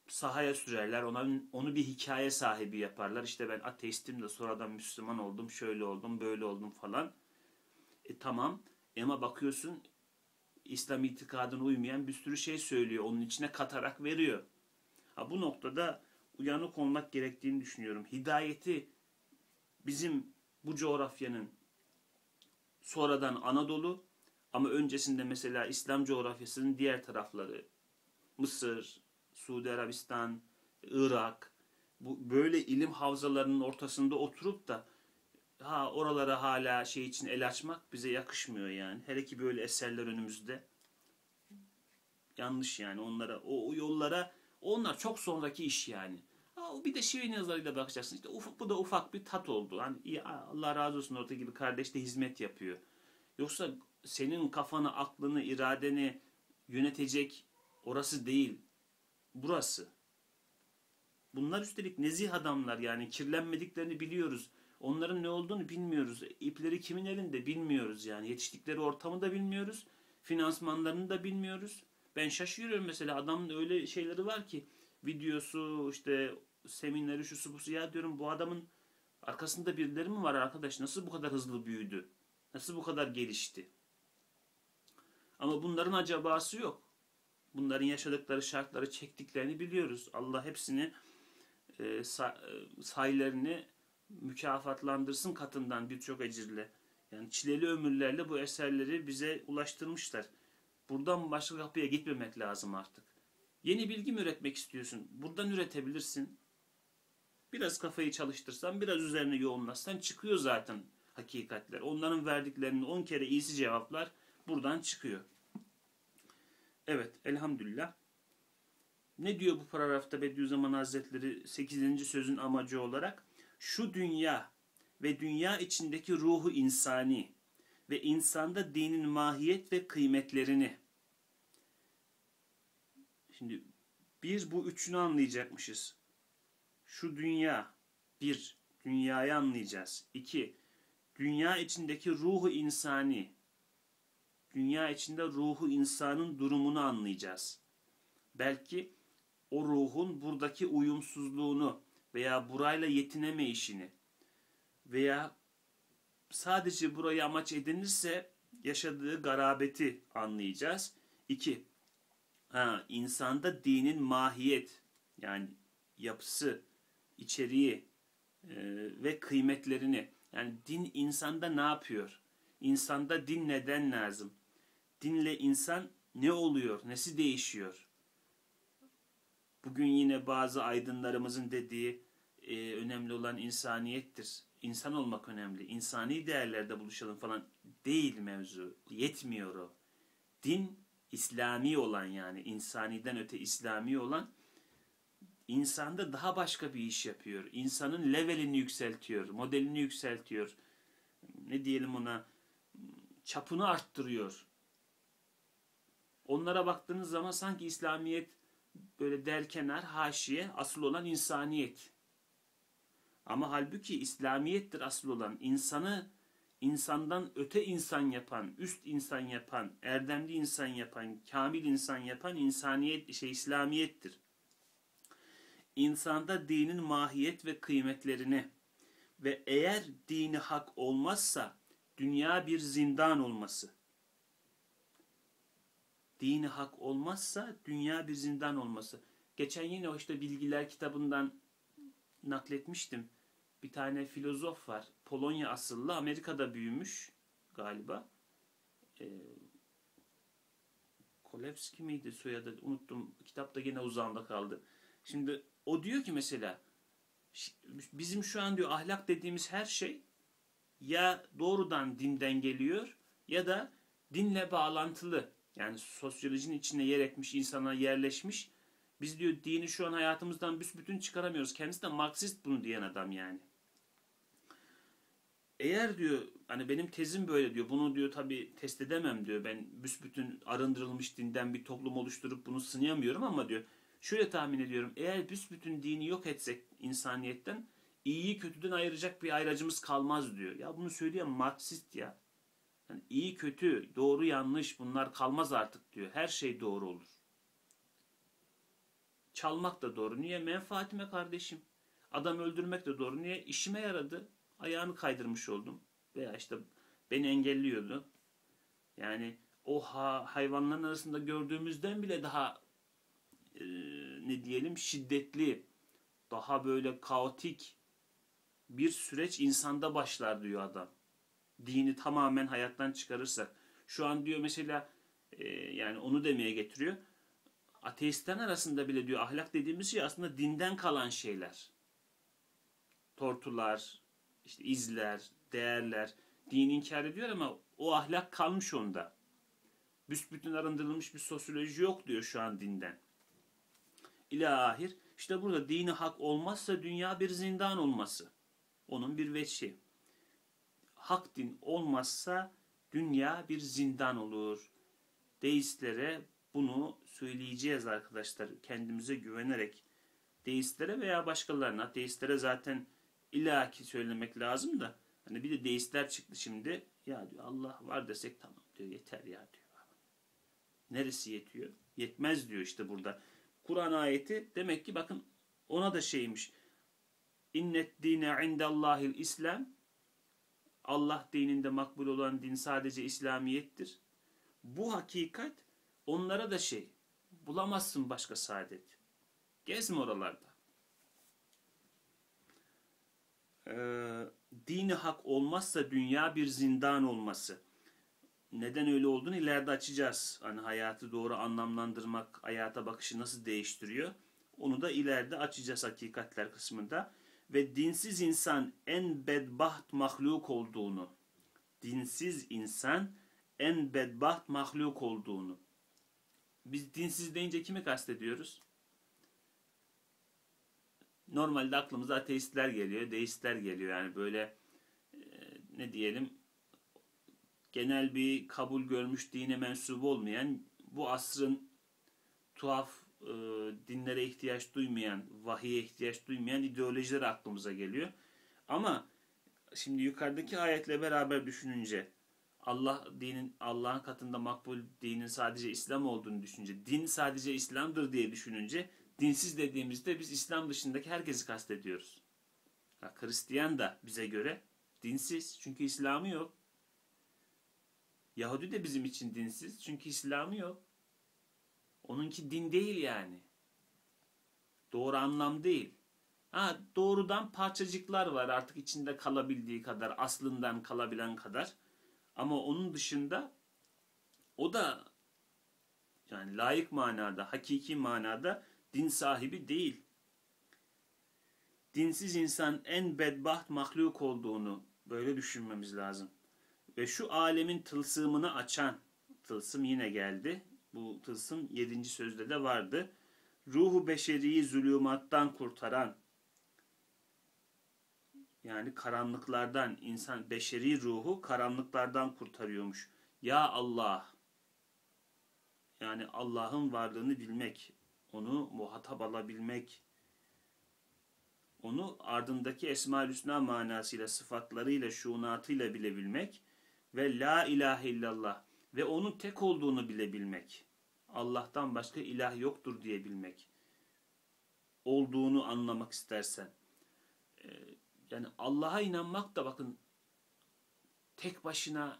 sahaya sürerler. Ona, onu bir hikaye sahibi yaparlar. İşte ben ateistim de sonradan Müslüman oldum, şöyle oldum, böyle oldum falan. E tamam ama bakıyorsun İslam itikadına uymayan bir sürü şey söylüyor. Onun içine katarak veriyor. Ha, bu noktada uyanık olmak gerektiğini düşünüyorum. Hidayeti bizim bu coğrafyanın sonradan Anadolu ama öncesinde mesela İslam coğrafyasının diğer tarafları Mısır, Suudi Arabistan, Irak, bu böyle ilim havzalarının ortasında oturup da ha oralara hala şey için el açmak bize yakışmıyor yani. Hele ki böyle eserler önümüzde. Yanlış yani onlara, o, o yollara, onlar çok sonraki iş yani. Ha, bir de şive nazarıyla bakacaksın. İşte uf, bu da ufak bir tat oldu. Hani Allah razı olsun orta gibi kardeş de hizmet yapıyor. Yoksa senin kafanı, aklını, iradeni yönetecek orası değil, burası. Bunlar üstelik nezih adamlar yani, kirlenmediklerini biliyoruz. Onların ne olduğunu bilmiyoruz. İpleri kimin elinde bilmiyoruz yani. Yetiştikleri ortamı da bilmiyoruz. Finansmanlarını da bilmiyoruz. Ben şaşırıyorum mesela, adamın öyle şeyleri var ki. Videosu, işte semineri, şu su bu su. Ya diyorum bu adamın arkasında birileri mi var arkadaş? Nasıl bu kadar hızlı büyüdü? Nasıl bu kadar gelişti? Ama bunların acabası yok. Bunların yaşadıkları şartları, çektiklerini biliyoruz. Allah hepsini e, saylarını mükafatlandırsın katından birçok ecirle. Yani çileli ömürlerle bu eserleri bize ulaştırmışlar. Buradan başka kapıya gitmemek lazım artık. Yeni bilgi mi üretmek istiyorsun? Buradan üretebilirsin. Biraz kafayı çalıştırsan, biraz üzerine yoğunlaşsan çıkıyor zaten hakikatler. Onların verdiklerinin on kere iyisi cevaplar buradan çıkıyor. Evet, elhamdülillah. Ne diyor bu paragrafta Bediüzzaman Hazretleri sekizinci sözün amacı olarak? Şu dünya ve dünya içindeki ruhu insani ve insanda dinin mahiyet ve kıymetlerini. Şimdi bir, bu üçünü anlayacakmışız. Şu dünya, bir, dünyayı anlayacağız. İki, dünya içindeki ruhu insani. Dünya içinde ruhu insanın durumunu anlayacağız. Belki o ruhun buradaki uyumsuzluğunu veya burayla yetineme işini veya sadece burayı amaç edinirse yaşadığı garabeti anlayacağız. İki, ha, insanda dinin mahiyet yani yapısı, içeriği e, ve kıymetlerini, yani din insanda ne yapıyor? İnsanda din neden lazım? Dinle insan ne oluyor? Nesi değişiyor? Bugün yine bazı aydınlarımızın dediği e, önemli olan insaniyettir. İnsan olmak önemli. İnsani değerlerde buluşalım falan değil mevzu. Yetmiyor o. Din İslami olan, yani insaniden öte İslami olan, insanda daha başka bir iş yapıyor. İnsanın levelini yükseltiyor, modelini yükseltiyor. Ne diyelim ona? Çapını arttırıyor. Onlara baktığınız zaman sanki İslamiyet böyle derkenar, haşiye, asıl olan insaniyet. Ama halbuki İslamiyettir asıl olan. İnsanı insandan öte insan yapan, üst insan yapan, erdemli insan yapan, kamil insan yapan insaniyet, şey, İslamiyettir. İnsanda dinin mahiyet ve kıymetlerini ve eğer dini hak olmazsa dünya bir zindan olması. Dini hak olmazsa dünya bir zindan olması. Geçen yine o işte bilgiler kitabından nakletmiştim. Bir tane filozof var. Polonya asıllı. Amerika'da büyümüş galiba. Ee, Kolevski miydi soyadı? Unuttum. Kitapta gene uzağımda kaldı. Şimdi o diyor ki mesela bizim şu an diyor ahlak dediğimiz her şey ya doğrudan dinden geliyor ya da dinle bağlantılı. Yani sosyolojinin içine yer etmiş, insana yerleşmiş. Biz diyor dini şu an hayatımızdan büsbütün çıkaramıyoruz. Kendisi de Marksist bunu diyen adam yani. Eğer diyor hani benim tezim böyle diyor. Bunu diyor tabii test edemem diyor. Ben büsbütün arındırılmış dinden bir toplum oluşturup bunu sınayamıyorum ama diyor. Şöyle tahmin ediyorum. Eğer büsbütün dini yok etsek insaniyetten iyiyi kötüden ayıracak bir ayracımız kalmaz diyor. Ya bunu söyleyen Marksist ya. Yani iyi kötü, doğru yanlış bunlar kalmaz artık diyor. Her şey doğru olur. Çalmak da doğru. Niye? Menfaatime kardeşim. Adam öldürmek de doğru. Niye? İşime yaradı. Ayağını kaydırmış oldum. Veya işte beni engelliyordu. Yani o ha, hayvanların arasında gördüğümüzden bile daha e, ne diyelim şiddetli, daha böyle kaotik bir süreç insanda başlar diyor adam. Dini tamamen hayattan çıkarırsak. Şu an diyor mesela e, yani onu demeye getiriyor. Ateistler arasında bile diyor ahlak dediğimiz şey aslında dinden kalan şeyler. Tortular, işte izler, değerler. Din inkar ediyor ama o ahlak kalmış onda. Büsbütün arındırılmış bir sosyoloji yok diyor şu an dinden. İlahir. İşte burada dini hak olmazsa dünya bir zindan olması. Onun bir veçi. Hak din olmazsa dünya bir zindan olur. Deistlere bunu söyleyeceğiz arkadaşlar. Kendimize güvenerek deistlere veya başkalarına, deistlere zaten illaki söylemek lazım da hani bir de deistler çıktı şimdi. Ya diyor Allah var desek tamam diyor yeter ya diyor. Neresi yetiyor? Yetmez diyor işte burada. Kur'an ayeti demek ki bakın ona da şeymiş. İnnet dine indallahil İslam. Allah dininde makbul olan din sadece İslamiyettir. Bu hakikat onlara da şey, bulamazsın başka saadet. Gezme oralarda. Ee, dini hak olmazsa dünya bir zindan olması. Neden öyle olduğunu ileride açacağız. Hani hayatı doğru anlamlandırmak, hayata bakışı nasıl değiştiriyor? Onu da ileride açacağız hakikatler kısmında. Ve dinsiz insan en bedbaht mahluk olduğunu, dinsiz insan en bedbaht mahluk olduğunu. Biz dinsiz deyince kimi kastediyoruz? Normalde aklımıza ateistler geliyor, deistler geliyor. Yani böyle e, ne diyelim genel bir kabul görmüş dine mensup olmayan, bu asrın tuhaf e, dinlere ihtiyaç duymayan, vahiye ihtiyaç duymayan ideolojiler aklımıza geliyor. Ama şimdi yukarıdaki ayetle beraber düşününce Allah dinin Allah'ın katında makbul dinin sadece İslam olduğunu düşünce, din sadece İslam'dır diye düşününce, dinsiz dediğimizde biz İslam dışındaki herkesi kastediyoruz. Ya Hristiyan da bize göre dinsiz çünkü İslam'ı yok. Yahudi de bizim için dinsiz çünkü İslam'ı yok. Onunki din değil yani. Doğru anlam değil. Ha, doğrudan parçacıklar var artık içinde kalabildiği kadar, aslından kalabilen kadar. Ama onun dışında o da yani layık manada, hakiki manada din sahibi değil. Dinsiz insan en bedbaht mahluk olduğunu böyle düşünmemiz lazım. Ve şu alemin tılsımını açan, tılsım yine geldi. Bu tılsım yedinci sözde de vardı. Ruhu beşeriyi zulümattan kurtaran, yani karanlıklardan, insan beşeri ruhu karanlıklardan kurtarıyormuş. Ya Allah! Yani Allah'ın varlığını bilmek, onu muhatap alabilmek, onu ardındaki Esma-ül Hüsna manasıyla, sıfatlarıyla, şuunatıyla bilebilmek ve la ilahe illallah ve onun tek olduğunu bilebilmek. Allah'tan başka ilah yoktur diyebilmek. Olduğunu anlamak istersen. Ee, Yani Allah'a inanmak da bakın tek başına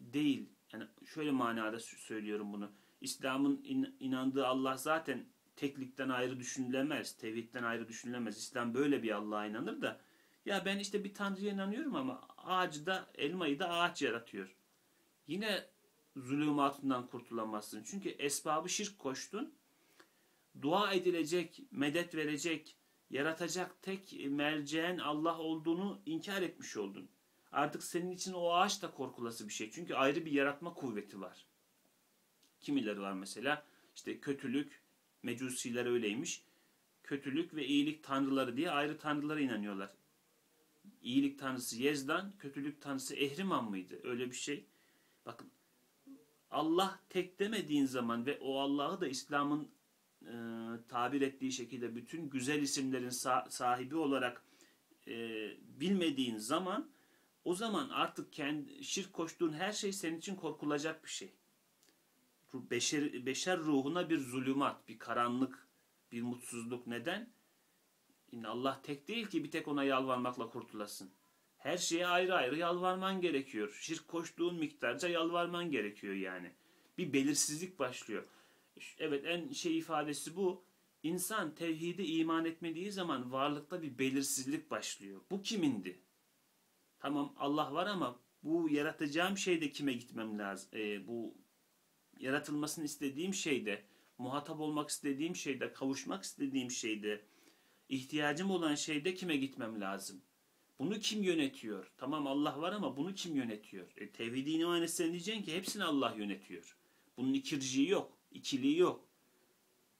değil. Yani şöyle manada söylüyorum bunu. İslam'ın inandığı Allah zaten teklikten ayrı düşünülemez, tevhidden ayrı düşünülemez. İslam böyle bir Allah'a inanır da, ya ben işte bir Tanrı'ya inanıyorum ama ağacı da, elmayı da ağaç yaratıyor. Yine zulümatından kurtulamazsın. Çünkü esbabı şirk koştun. Dua edilecek, medet verecek, yaratacak tek merceğin Allah olduğunu inkar etmiş oldun. Artık senin için o ağaç da korkulası bir şey. Çünkü ayrı bir yaratma kuvveti var. Kimileri var mesela, işte kötülük, mecusiler öyleymiş. Kötülük ve iyilik tanrıları diye ayrı tanrılara inanıyorlar. İyilik tanrısı Yezdan, kötülük tanrısı Ehriman mıydı? Öyle bir şey. Bakın, Allah tek demediğin zaman ve o Allah'ı da İslam'ın e, tabir ettiği şekilde bütün güzel isimlerin sah- sahibi olarak e, bilmediğin zaman, o zaman artık kendi, şirk koştuğun her şey senin için korkulacak bir şey. Beşer, beşer ruhuna bir zulümat, bir karanlık, bir mutsuzluk. Neden? Yine Allah tek değil ki bir tek ona yalvarmakla kurtulasın. Her şeye ayrı ayrı yalvarman gerekiyor. Şirk koştuğun miktarca yalvarman gerekiyor yani. Bir belirsizlik başlıyor. Evet, en şey ifadesi bu. İnsan tevhide iman etmediği zaman varlıkta bir belirsizlik başlıyor. Bu kimindi? Tamam, Allah var ama bu yaratacağım şeyde kime gitmem lazım? E, bu yaratılmasını istediğim şeyde, muhatap olmak istediğim şeyde, kavuşmak istediğim şeyde, ihtiyacım olan şeyde kime gitmem lazım? Bunu kim yönetiyor? Tamam, Allah var ama bunu kim yönetiyor? E, tevhid-i iman etsen diyeceksin ki hepsini Allah yönetiyor. Bunun ikirciği yok, ikiliği yok.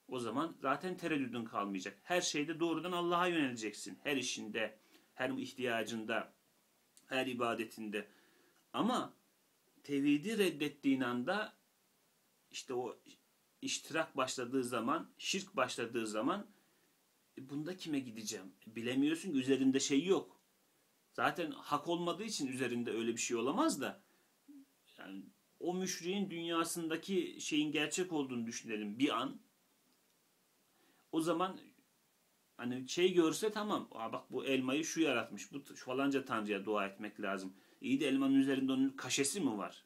O zaman zaten tereddüdün kalmayacak. Her şeyde doğrudan Allah'a yöneleceksin. Her işinde, her ihtiyacında, her ibadetinde. Ama tevhidi reddettiğin anda, işte o iştirak başladığı zaman, şirk başladığı zaman, e, bunda kime gideceğim? Bilemiyorsun ki, üzerinde şey yok. Zaten hak olmadığı için üzerinde öyle bir şey olamaz da, yani o müşriğin dünyasındaki şeyin gerçek olduğunu düşünelim bir an. O zaman hani şey görse, tamam, aa bak bu elmayı şu yaratmış, bu falanca tanrıya dua etmek lazım. İyi de elmanın üzerinde onun kaşesi mi var?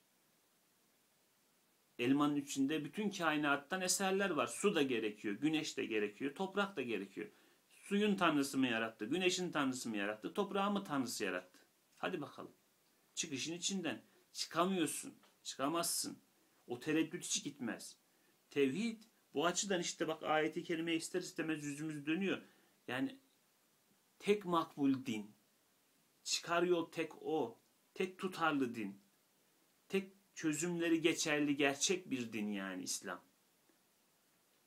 Elmanın içinde bütün kainattan eserler var. Su da gerekiyor, güneş de gerekiyor, toprak da gerekiyor. Suyun tanrısı mı yarattı? Güneşin tanrısı mı yarattı? Toprağın mı tanrısı yarattı? Hadi bakalım. Çık işin içinden. Çıkamıyorsun. Çıkamazsın. O tereddüt hiç gitmez. Tevhid bu açıdan, işte bak, ayeti kerimeye ister istemez yüzümüz dönüyor. Yani tek makbul din. Çıkar yol tek o. Tek tutarlı din. Tek çözümleri geçerli gerçek bir din yani İslam.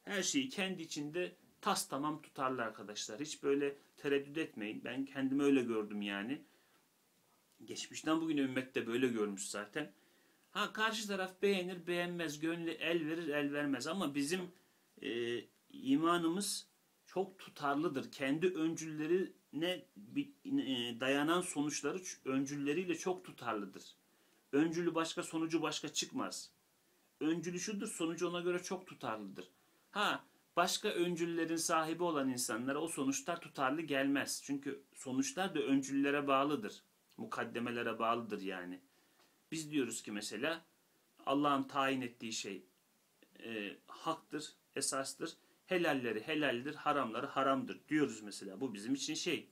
Her şeyi kendi içinde tas tamam tutarlı arkadaşlar. Hiç böyle tereddüt etmeyin. Ben kendimi öyle gördüm yani. Geçmişten bugün ümmet de böyle görmüş zaten. Ha, karşı taraf beğenir beğenmez, gönlü el verir el vermez, ama bizim e, imanımız çok tutarlıdır. Kendi öncüllerine bir, e, dayanan sonuçları öncülleriyle çok tutarlıdır. Öncülü başka, sonucu başka çıkmaz. Öncülü şudur, sonucu ona göre çok tutarlıdır. Ha, başka öncüllerin sahibi olan insanlara o sonuçlar tutarlı gelmez. Çünkü sonuçlar da öncüllere bağlıdır. Mukaddemelere bağlıdır yani. Biz diyoruz ki mesela Allah'ın tayin ettiği şey e, haktır, esastır. Helalleri helaldir, haramları haramdır diyoruz mesela. Bu bizim için şey.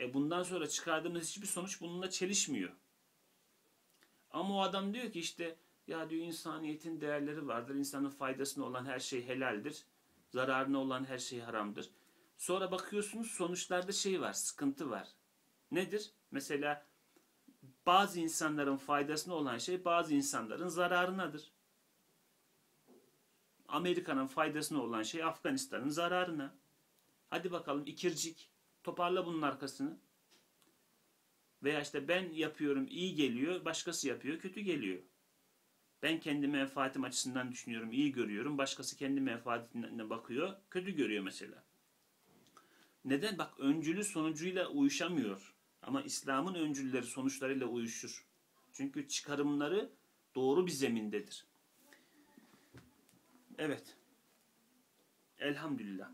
E, bundan sonra çıkardığımız hiçbir sonuç bununla çelişmiyor. Ama o adam diyor ki işte ya diyor, insaniyetin değerleri vardır. İnsanın faydasına olan her şey helaldir. Zararına olan her şey haramdır. Sonra bakıyorsunuz sonuçlarda şey var, sıkıntı var. Nedir? Mesela bazı insanların faydasına olan şey bazı insanların zararınadır. Amerika'nın faydasına olan şey Afganistan'ın zararına. Hadi bakalım ikircik, toparla bunun arkasını. Veya işte ben yapıyorum iyi geliyor, başkası yapıyor kötü geliyor. Ben kendi menfaatim açısından düşünüyorum, iyi görüyorum. Başkası kendi menfaatine bakıyor, kötü görüyor mesela. Neden? Bak, öncülü sonucuyla uyuşamıyor. Ama İslam'ın öncülleri sonuçlarıyla uyuşur. Çünkü çıkarımları doğru bir zemindedir. Evet. Elhamdülillah.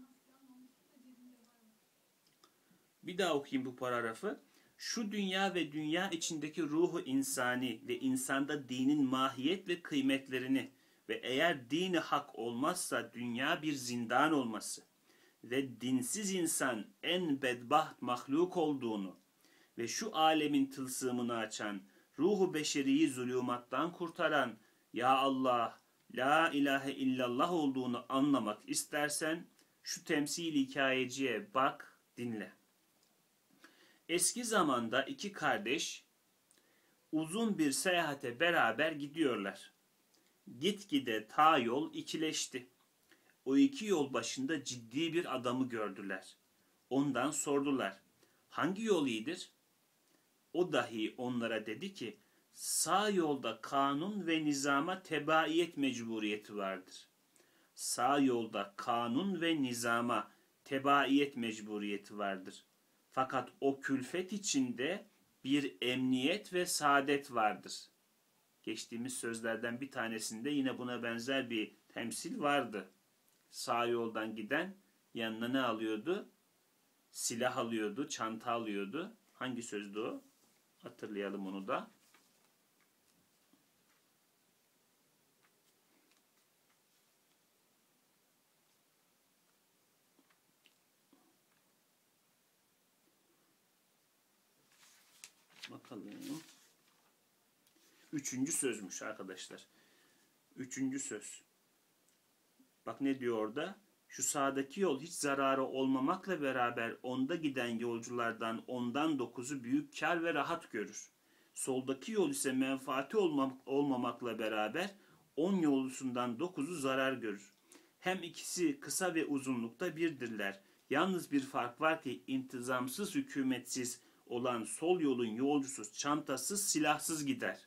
Bir daha okuyayım bu paragrafı. Şu dünya ve dünya içindeki ruhu insani ve insanda dinin mahiyet ve kıymetlerini ve eğer dini hak olmazsa dünya bir zindan olması ve dinsiz insan en bedbaht mahluk olduğunu ve şu alemin tılsımını açan, ruhu beşeriyi zulümattan kurtaran Ya Allah, La ilahe illallah olduğunu anlamak istersen şu temsil hikayeciye bak, dinle. Eski zamanda iki kardeş uzun bir seyahate beraber gidiyorlar. Gitgide ta yol ikileşti. O iki yol başında ciddi bir adamı gördüler. Ondan sordular, hangi yol iyidir? O dahi onlara dedi ki, sağ yolda kanun ve nizama tebaiyet mecburiyeti vardır. Sağ yolda kanun ve nizama tebaiyet mecburiyeti vardır. Fakat o külfet içinde bir emniyet ve saadet vardır. Geçtiğimiz sözlerden bir tanesinde yine buna benzer bir temsil vardı. Sağ yoldan giden yanına ne alıyordu? Silah alıyordu, çanta alıyordu. Hangi sözdü o? Hatırlayalım onu da. Bakalım. Üçüncü sözmüş arkadaşlar. Üçüncü söz. Bak ne diyor orada? Şu sağdaki yol hiç zararı olmamakla beraber onda giden yolculardan ondan dokuzu büyük kar ve rahat görür. Soldaki yol ise menfaati olmam olmamakla beraber on yolcusundan dokuzu zarar görür. Hem ikisi kısa ve uzunlukta birdirler. Yalnız bir fark var ki intizamsız, hükümetsiz olan sol yolun yolcusu çantasız, silahsız gider.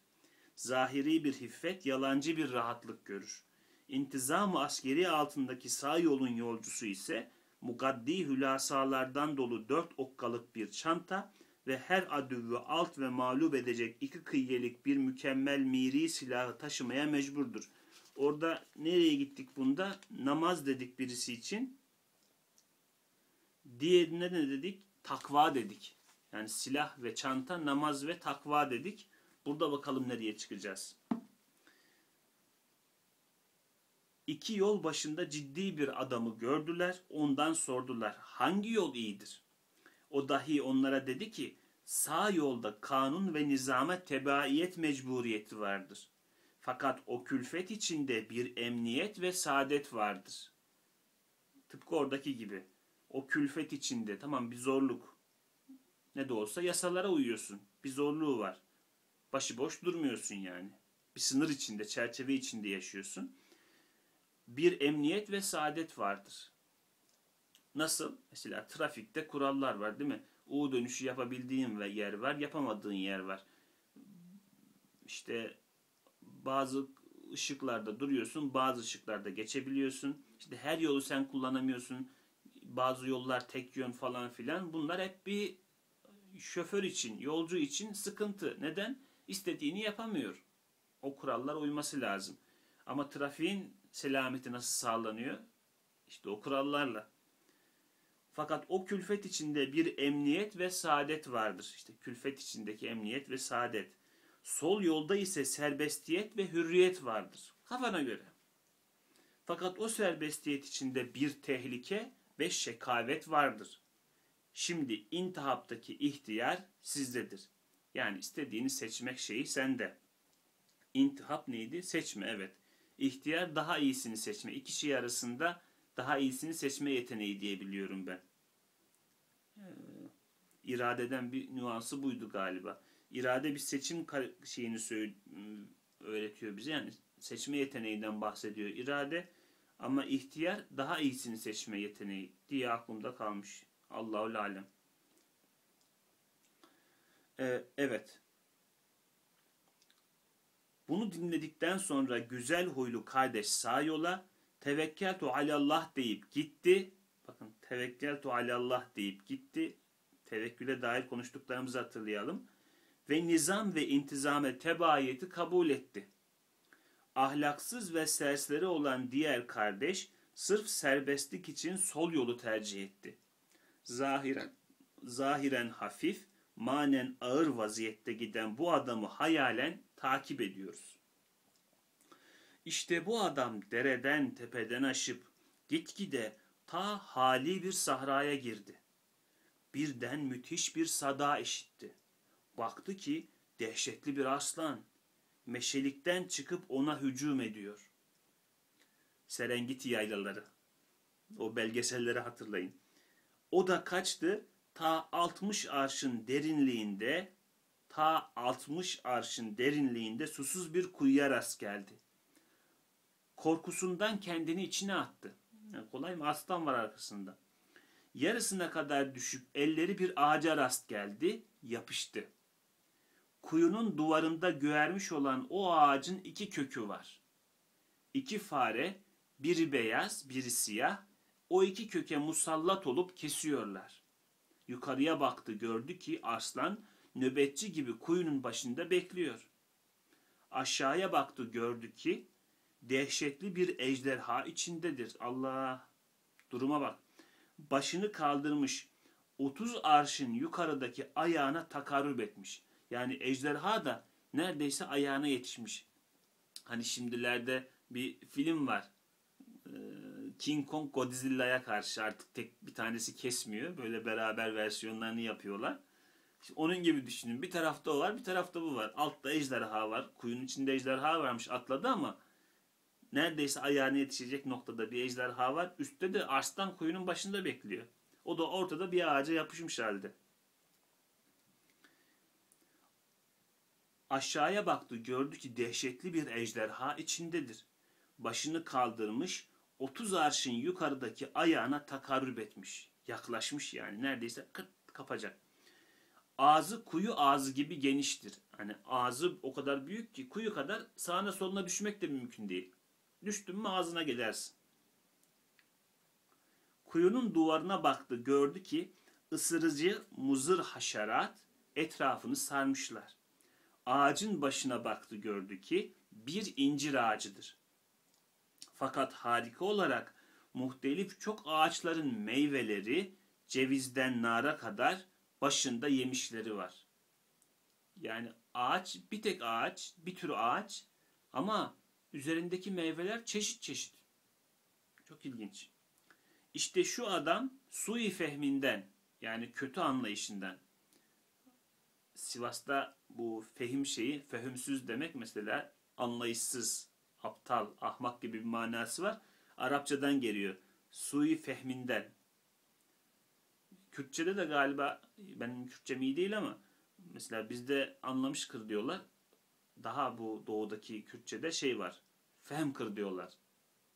Zahiri bir hiffet, yalancı bir rahatlık görür. İntizam-ı askeri altındaki sağ yolun yolcusu ise mugaddi hülasalardan dolu dört okkalık bir çanta ve her adüvü alt ve mağlup edecek iki kıyyelik bir mükemmel miri silahı taşımaya mecburdur. Orada nereye gittik bunda? Namaz dedik birisi için. Diğerine ne dedik? Takva dedik. Yani silah ve çanta, namaz ve takva dedik. Burada bakalım nereye çıkacağız. İki yol başında ciddi bir adamı gördüler. Ondan sordular, hangi yol iyidir? O dahi onlara dedi ki, sağ yolda kanun ve nizama tebaiyet mecburiyeti vardır. Fakat o külfet içinde bir emniyet ve saadet vardır. Tıpkı oradaki gibi. O külfet içinde, tamam, bir zorluk. Ne de olsa yasalara uyuyorsun. Bir zorluğu var. Başıboş durmuyorsun yani. Bir sınır içinde, çerçeve içinde yaşıyorsun. Bir emniyet ve saadet vardır. Nasıl? Mesela trafikte kurallar var değil mi? U dönüşü yapabildiğin yer var, yapamadığın yer var. İşte bazı ışıklarda duruyorsun, bazı ışıklarda geçebiliyorsun. İşte her yolu sen kullanamıyorsun. Bazı yollar tek yön falan filan. Bunlar hep bir şoför için, yolcu için sıkıntı. Neden? İstediğini yapamıyor. O kurallara uyması lazım. Ama trafiğin selameti nasıl sağlanıyor? İşte o kurallarla. Fakat o külfet içinde bir emniyet ve saadet vardır. İşte külfet içindeki emniyet ve saadet. Sol yolda ise serbestiyet ve hürriyet vardır. Kafana göre. Fakat o serbestiyet içinde bir tehlike ve şekavet vardır. Şimdi intihaptaki ihtiyar sizdedir. Yani istediğini seçmek şeyi sende. İntihap neydi? Seçme, evet. İhtiyar daha iyisini seçme. İki şey arasında daha iyisini seçme yeteneği diyebiliyorum ben. İradeden bir nüansı buydu galiba. İrade bir seçim şeyini öğretiyor bize. Yani seçme yeteneğinden bahsediyor irade. Ama ihtiyar daha iyisini seçme yeteneği diye aklımda kalmış. Allah'u alem. Ee, evet. Bunu dinledikten sonra güzel huylu kardeş sağ yola tevekkeltu alallah deyip gitti. Bakın tevekkeltu alallah deyip gitti. Tevekküle dair konuştuklarımızı hatırlayalım. Ve nizam ve intizame tebaiyeti kabul etti. Ahlaksız ve serseri olan diğer kardeş sırf serbestlik için sol yolu tercih etti. Zahiren, zahiren hafif, manen ağır vaziyette giden bu adamı hayalen takip ediyoruz. İşte bu adam dereden tepeden aşıp gitgide ta hali bir sahraya girdi. Birden müthiş bir sada işitti. Baktı ki dehşetli bir aslan meşelikten çıkıp ona hücum ediyor. Serengeti yaylaları. O belgeselleri hatırlayın. O da kaçtı ta altmış arşın derinliğinde ta altmış arşın derinliğinde susuz bir kuyuya rast geldi. Korkusundan kendini içine attı. Yani kolay mı? Aslan var arkasında. Yarısına kadar düşüp elleri bir ağaca rast geldi, yapıştı. Kuyunun duvarında göğermiş olan o ağacın iki kökü var. İki fare, biri beyaz, biri siyah, o iki köke musallat olup kesiyorlar. Yukarıya baktı, gördü ki aslan nöbetçi gibi kuyunun başında bekliyor. Aşağıya baktı, gördü ki dehşetli bir ejderha içindedir. Allah! Duruma bak. Başını kaldırmış, otuz arşın yukarıdaki ayağına takarrub etmiş. Yani ejderha da neredeyse ayağına yetişmiş. Hani şimdilerde bir film var. King Kong Godzilla'ya karşı artık tek bir tanesi kesmiyor. Böyle beraber versiyonlarını yapıyorlar. İşte onun gibi düşünün. Bir tarafta o var, bir tarafta bu var. Altta ejderha var. Kuyunun içinde ejderha varmış, atladı ama neredeyse ayağına yetişecek noktada bir ejderha var. Üstte de arslan kuyunun başında bekliyor. O da ortada bir ağaca yapışmış halde. Aşağıya baktı, gördü ki dehşetli bir ejderha içindedir. Başını kaldırmış, otuz arşın yukarıdaki ayağına takarrub etmiş. Yaklaşmış yani, neredeyse kırt kapacak. Ağzı kuyu ağzı gibi geniştir. Hani ağzı o kadar büyük ki kuyu kadar sağına soluna düşmek de mümkün değil. Düştün mü ağzına gelersin. Kuyunun duvarına baktı, gördü ki ısırıcı muzır haşerat etrafını sarmışlar. Ağacın başına baktı, gördü ki bir incir ağacıdır. Fakat harika olarak muhtelif çok ağaçların meyveleri cevizden nara kadar başında yemişleri var. Yani ağaç, bir tek ağaç, bir tür ağaç ama üzerindeki meyveler çeşit çeşit. Çok ilginç. İşte şu adam sui fehminden, yani kötü anlayışından. Sivas'ta bu fehim şeyi, fehümsüz demek mesela, anlayışsız, aptal, ahmak gibi bir manası var. Arapçadan geliyor. Sui fehminden. Kürtçe'de de galiba, benim Kürtçem iyi değil ama mesela bizde anlamış kır diyorlar. Daha bu doğudaki Kürtçe'de şey var. Fehm kır diyorlar.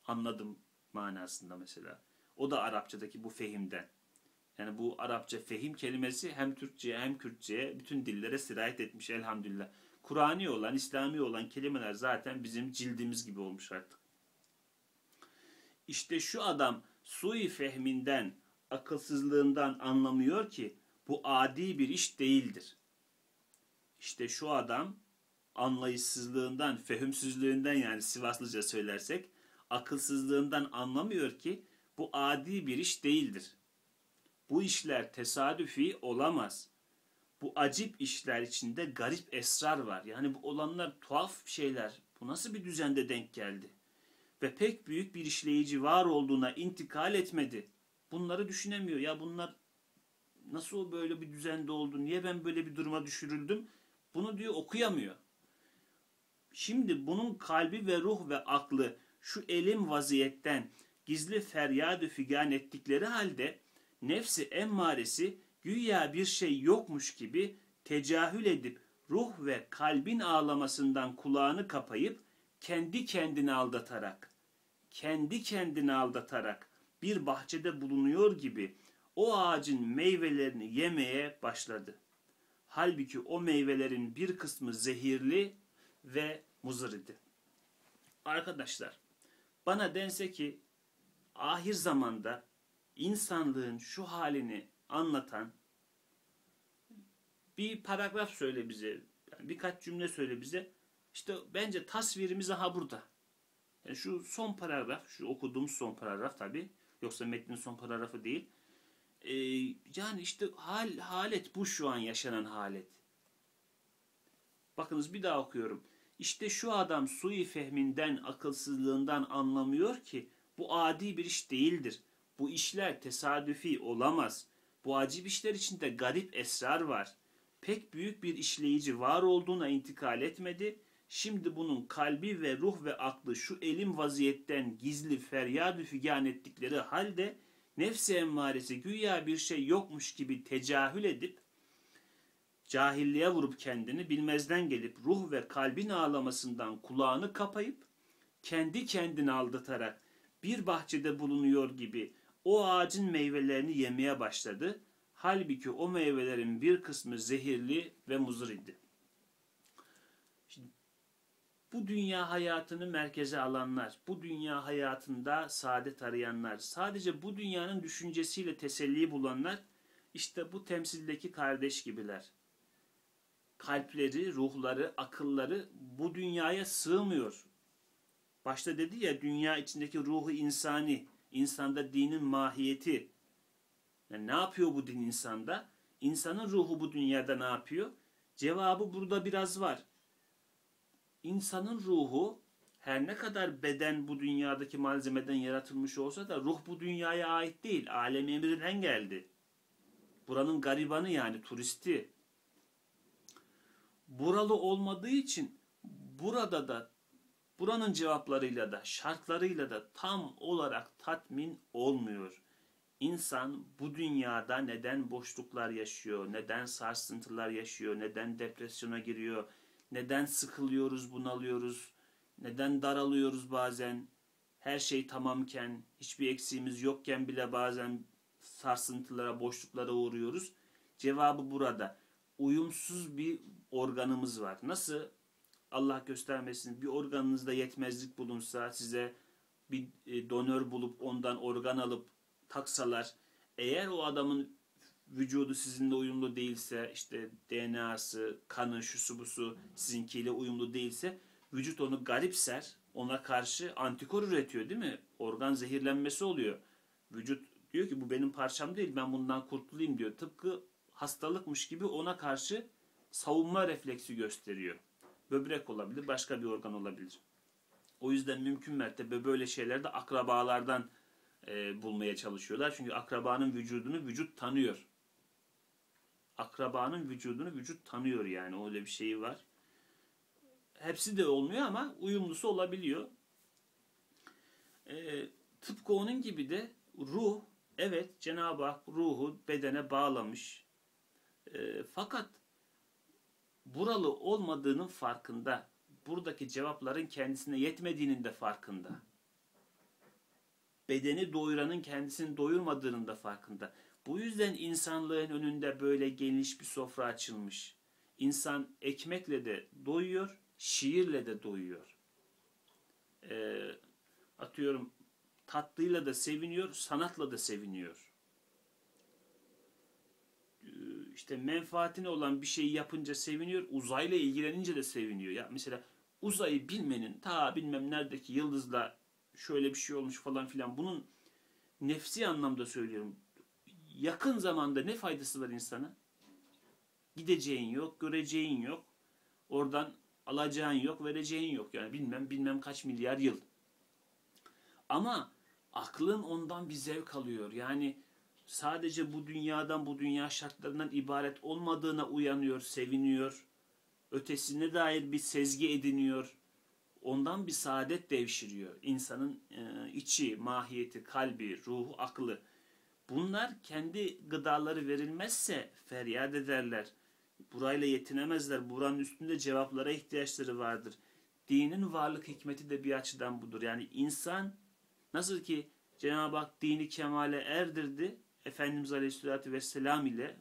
Anladım manasında mesela. O da Arapçadaki bu fehimden. Yani bu Arapça fehim kelimesi hem Türkçe'ye hem Kürtçe'ye bütün dillere sirayet etmiş elhamdülillah. Kur'ani olan, İslami olan kelimeler zaten bizim cildimiz gibi olmuş artık. İşte şu adam sui fehminden, akılsızlığından anlamıyor ki bu adi bir iş değildir. İşte şu adam anlayışsızlığından, fehümsüzlüğünden, yani Sivaslıca söylersek akılsızlığından anlamıyor ki bu adi bir iş değildir. Bu işler tesadüfi olamaz. Bu acip işler içinde garip esrar var. Yani bu olanlar tuhaf şeyler. Bu nasıl bir düzende denk geldi? Ve pek büyük bir işleyici var olduğuna intikal etmedi. Bunları düşünemiyor. Ya bunlar nasıl böyle bir düzende oldu? Niye ben böyle bir duruma düşürüldüm? Bunu diyor okuyamıyor. Şimdi bunun kalbi ve ruh ve aklı şu elim vaziyetten gizli feryadı figan ettikleri halde nefsi emmaresi güya bir şey yokmuş gibi tecahül edip ruh ve kalbin ağlamasından kulağını kapayıp kendi kendini aldatarak, kendi kendini aldatarak bir bahçede bulunuyor gibi o ağacın meyvelerini yemeye başladı. Halbuki o meyvelerin bir kısmı zehirli ve muzır idi. Arkadaşlar, bana dense ki ahir zamanda insanlığın şu halini anlatan bir paragraf söyle bize, yani birkaç cümle söyle bize. İşte bence tasvirimiz aha burada. Yani şu son paragraf, şu okuduğumuz son paragraf tabii. Yoksa metnin son paragrafı değil. Ee, yani işte hal, halet bu şu an yaşanan halet. Bakınız bir daha okuyorum. İşte şu adam sui fehminden, akılsızlığından anlamıyor ki bu adi bir iş değildir. Bu işler tesadüfi olamaz. Bu acip işler içinde garip esrar var. Pek büyük bir işleyici var olduğuna intikal etmedi. Şimdi bunun kalbi ve ruh ve aklı şu elim vaziyetten gizli feryad-ı figan ettikleri halde nefs-i emmaresi güya bir şey yokmuş gibi tecahül edip cahilliğe vurup kendini bilmezden gelip ruh ve kalbin ağlamasından kulağını kapayıp kendi kendini aldatarak bir bahçede bulunuyor gibi o ağacın meyvelerini yemeye başladı. Halbuki o meyvelerin bir kısmı zehirli ve muzır idi. Şimdi, bu dünya hayatını merkeze alanlar, bu dünya hayatında saadet arayanlar, sadece bu dünyanın düşüncesiyle teselli bulanlar, işte bu temsildeki kardeş gibiler. Kalpleri, ruhları, akılları bu dünyaya sığmıyor. Başta dedi ya, dünya içindeki ruhu insani, insanda dinin mahiyeti. Yani ne yapıyor bu din insanda? İnsanın ruhu bu dünyada ne yapıyor? Cevabı burada biraz var. İnsanın ruhu her ne kadar beden bu dünyadaki malzemeden yaratılmış olsa da ruh bu dünyaya ait değil. Alem-i emirden geldi. Buranın garibanı, yani turisti. Buralı olmadığı için burada da, buranın cevaplarıyla da, şartlarıyla da tam olarak tatmin olmuyor. İnsan bu dünyada neden boşluklar yaşıyor, neden sarsıntılar yaşıyor, neden depresyona giriyor, neden sıkılıyoruz, bunalıyoruz, neden daralıyoruz bazen, her şey tamamken, hiçbir eksiğimiz yokken bile bazen sarsıntılara, boşluklara uğruyoruz. Cevabı burada. Uyumsuz bir organımız var. Nasıl? Allah göstermesin, bir organınızda yetmezlik bulunsa, size bir donör bulup ondan organ alıp taksalar, eğer o adamın vücudu sizinle uyumlu değilse, işte D N A'sı, kanı, şusu busu sizinkiyle uyumlu değilse, vücut onu garipser, ona karşı antikor üretiyor, değil mi? Organ zehirlenmesi oluyor. Vücut diyor ki bu benim parçam değil, ben bundan kurtulayım diyor. Tıpkı hastalıkmış gibi ona karşı savunma refleksi gösteriyor. Böbrek olabilir, başka bir organ olabilir. O yüzden mümkün mertebe böyle şeylerde akrabalardan e, bulmaya çalışıyorlar. Çünkü akrabanın vücudunu vücut tanıyor. Akrabanın vücudunu vücut tanıyor, yani öyle bir şey var. Hepsi de olmuyor ama uyumlusu olabiliyor. E, tıpkı onun gibi de ruh, evet, Cenab-ı Hak ruhu bedene bağlamış. E, fakat buralı olmadığının farkında, buradaki cevapların kendisine yetmediğinin de farkında. Bedeni doyuranın kendisini doyurmadığının da farkında. Bu yüzden insanlığın önünde böyle geniş bir sofra açılmış. İnsan ekmekle de doyuyor, şiirle de doyuyor. E, atıyorum tatlıyla da seviniyor, sanatla da seviniyor. İşte menfaatine olan bir şeyi yapınca seviniyor, uzayla ilgilenince de seviniyor. Ya mesela uzayı bilmenin, ta bilmem neredeki yıldızla şöyle bir şey olmuş falan filan, bunun nefsi anlamda söylüyorum, yakın zamanda ne faydası var insana? Gideceğin yok, göreceğin yok, oradan alacağın yok, vereceğin yok. Yani bilmem bilmem kaç milyar yıl. Ama aklın ondan bir zevk alıyor. Yani sadece bu dünyadan, bu dünya şartlarından ibaret olmadığına uyanıyor, seviniyor. Ötesine dair bir sezgi ediniyor. Ondan bir saadet devşiriyor. İnsanın içi, mahiyeti, kalbi, ruhu, aklı. Bunlar kendi gıdaları verilmezse feryat ederler. Burayla yetinemezler. Buranın üstünde cevaplara ihtiyaçları vardır. Dinin varlık hikmeti de bir açıdan budur. Yani insan, nasıl ki Cenab-ı Hak dini kemale erdirdi Efendimiz Aleyhisselatü Vesselam ile,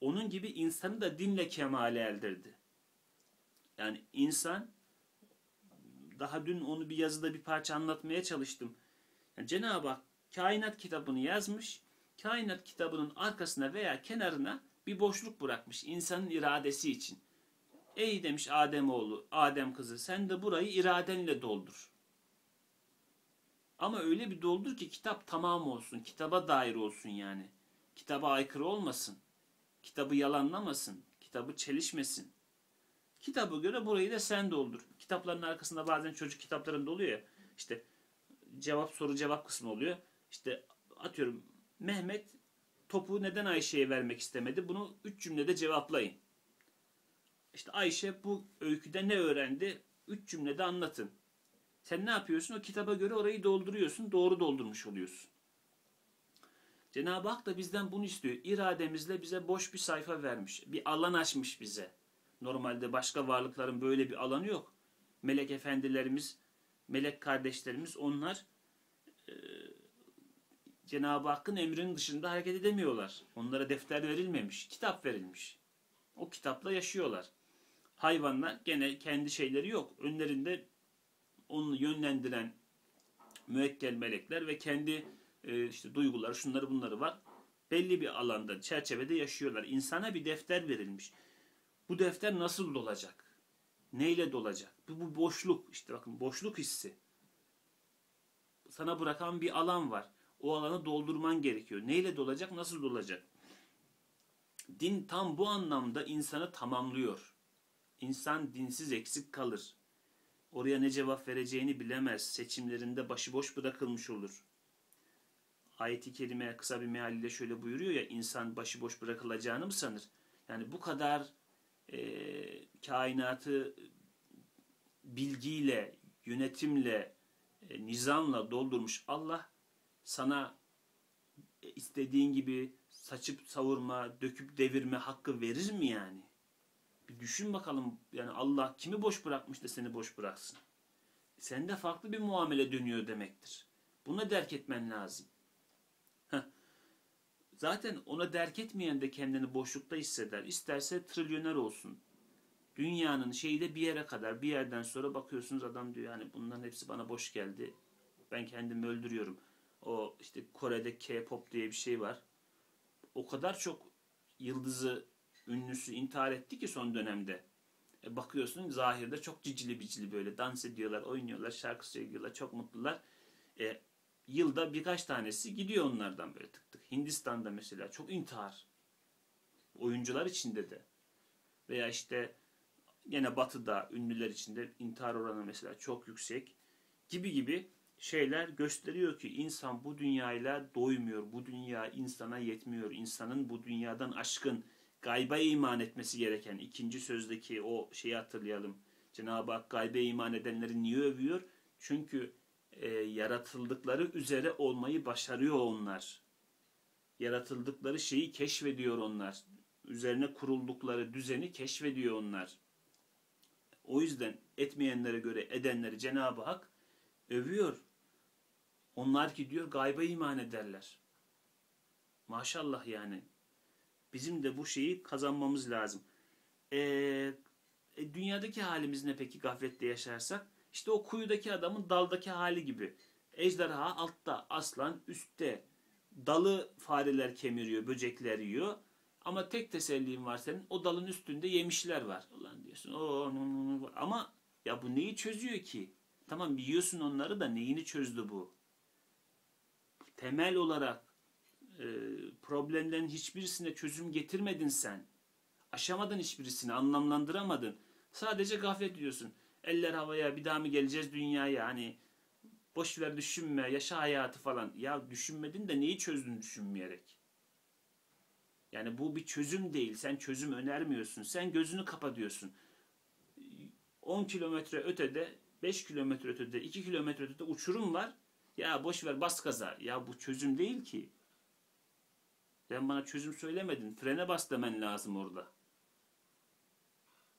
onun gibi insanı da dinle kemale erdirdi. Yani insan, daha dün onu bir yazıda bir parça anlatmaya çalıştım. Yani Cenab-ı Hak kainat kitabını yazmış, kainat kitabının arkasına veya kenarına bir boşluk bırakmış insanın iradesi için. Ey demiş Ademoğlu, Adem kızı, sen de burayı iradenle doldur. Ama öyle bir doldur ki kitap tamam olsun, kitaba dair olsun yani. Kitaba aykırı olmasın, kitabı yalanlamasın, kitabı çelişmesin. Kitaba göre burayı da sen doldur. Kitapların arkasında bazen çocuk kitaplarında oluyor ya, işte cevap soru cevap kısmı oluyor. İşte atıyorum Mehmet topu neden Ayşe'ye vermek istemedi? Bunu üç cümlede cevaplayın. İşte Ayşe bu öyküde ne öğrendi? Üç cümlede anlatın. Sen ne yapıyorsun? O kitaba göre orayı dolduruyorsun. Doğru doldurmuş oluyorsun. Cenab-ı Hak da bizden bunu istiyor. İrademizle bize boş bir sayfa vermiş. Bir alan açmış bize. Normalde başka varlıkların böyle bir alanı yok. Melek efendilerimiz, melek kardeşlerimiz onlar e, Cenab-ı Hakk'ın emrinin dışında hareket edemiyorlar. Onlara defter verilmemiş, kitap verilmiş. O kitapla yaşıyorlar. Hayvanlar gene kendi şeyleri yok. Önlerinde onu yönlendiren müekkel melekler ve kendi e, işte duyguları, şunları bunları var. Belli bir alanda, çerçevede yaşıyorlar. İnsana bir defter verilmiş. Bu defter nasıl dolacak? Neyle dolacak? Bu, bu boşluk. İşte bakın boşluk hissi. Sana bırakan bir alan var. O alanı doldurman gerekiyor. Neyle dolacak? Nasıl dolacak? Din tam bu anlamda insanı tamamlıyor. İnsan dinsiz eksik kalır. Oraya ne cevap vereceğini bilemez. Seçimlerinde başıboş bırakılmış olur. Ayet-i kerimeye kısa bir mealiyle şöyle buyuruyor ya, insan başıboş bırakılacağını mı sanır? Yani bu kadar e, kainatı bilgiyle, yönetimle, e, nizamla doldurmuş Allah sana istediğin gibi saçıp savurma, döküp devirme hakkı verir mi yani? Bir düşün bakalım, yani Allah kimi boş bırakmış da seni boş bıraksın? Sende farklı bir muamele dönüyor demektir. Buna derk etmen lazım. Heh. Zaten ona derk etmeyen de kendini boşlukta hisseder. İsterse trilyoner olsun. Dünyanın şeyi de bir yere kadar, bir yerden sonra bakıyorsunuz adam diyor yani bunların hepsi bana boş geldi. Ben kendimi öldürüyorum. O işte Kore'de K-pop diye bir şey var. O kadar çok yıldızı, ünlüsü intihar etti ki son dönemde. E bakıyorsun zahirde çok cicili bicili böyle dans ediyorlar, oynuyorlar, şarkı söylüyorlar, çok mutlular. E, yılda birkaç tanesi gidiyor onlardan böyle tık tık. Hindistan'da mesela çok intihar. Oyuncular içinde de. Veya işte yine batıda ünlüler içinde intihar oranı mesela çok yüksek gibi gibi şeyler gösteriyor ki insan bu dünyayla doymuyor. Bu dünya insana yetmiyor. İnsanın bu dünyadan aşkın, gayba iman etmesi gereken, ikinci sözdeki o şeyi hatırlayalım. Cenab-ı Hak gaybe iman edenleri niye övüyor? Çünkü e, yaratıldıkları üzere olmayı başarıyor onlar. Yaratıldıkları şeyi keşfediyor onlar. Üzerine kuruldukları düzeni keşfediyor onlar. O yüzden etmeyenlere göre edenleri Cenab-ı Hak övüyor. Onlar ki diyor gayba iman ederler. Maşallah yani. Bizim de bu şeyi kazanmamız lazım. Ee, dünyadaki halimiz ne peki gafletle yaşarsak? İşte o kuyudaki adamın daldaki hali gibi. Ejderha altta, aslan üstte. Dalı fareler kemiriyor, böcekler yiyor. Ama tek teselliğin var senin. O dalın üstünde yemişler var. Ulan diyorsun. O, ama ya bu neyi çözüyor ki? Tamam yiyorsun onları da neyini çözdü bu? Temel olarak problemlerin hiçbirisine çözüm getirmedin sen. Aşamadın hiçbirisini, anlamlandıramadın. Sadece gaflet diyorsun. Eller havaya, bir daha mı geleceğiz dünyaya? Hani boşver düşünme, yaşa hayatı falan. Ya düşünmedin de neyi çözdün düşünmeyerek? Yani bu bir çözüm değil. Sen çözüm önermiyorsun. Sen gözünü kapa diyorsun. on kilometre ötede, beş kilometre ötede, iki kilometre ötede uçurum var. Ya boşver bas gaza. Ya bu çözüm değil ki. Sen bana çözüm söylemedin. Frene bas demen lazım orada.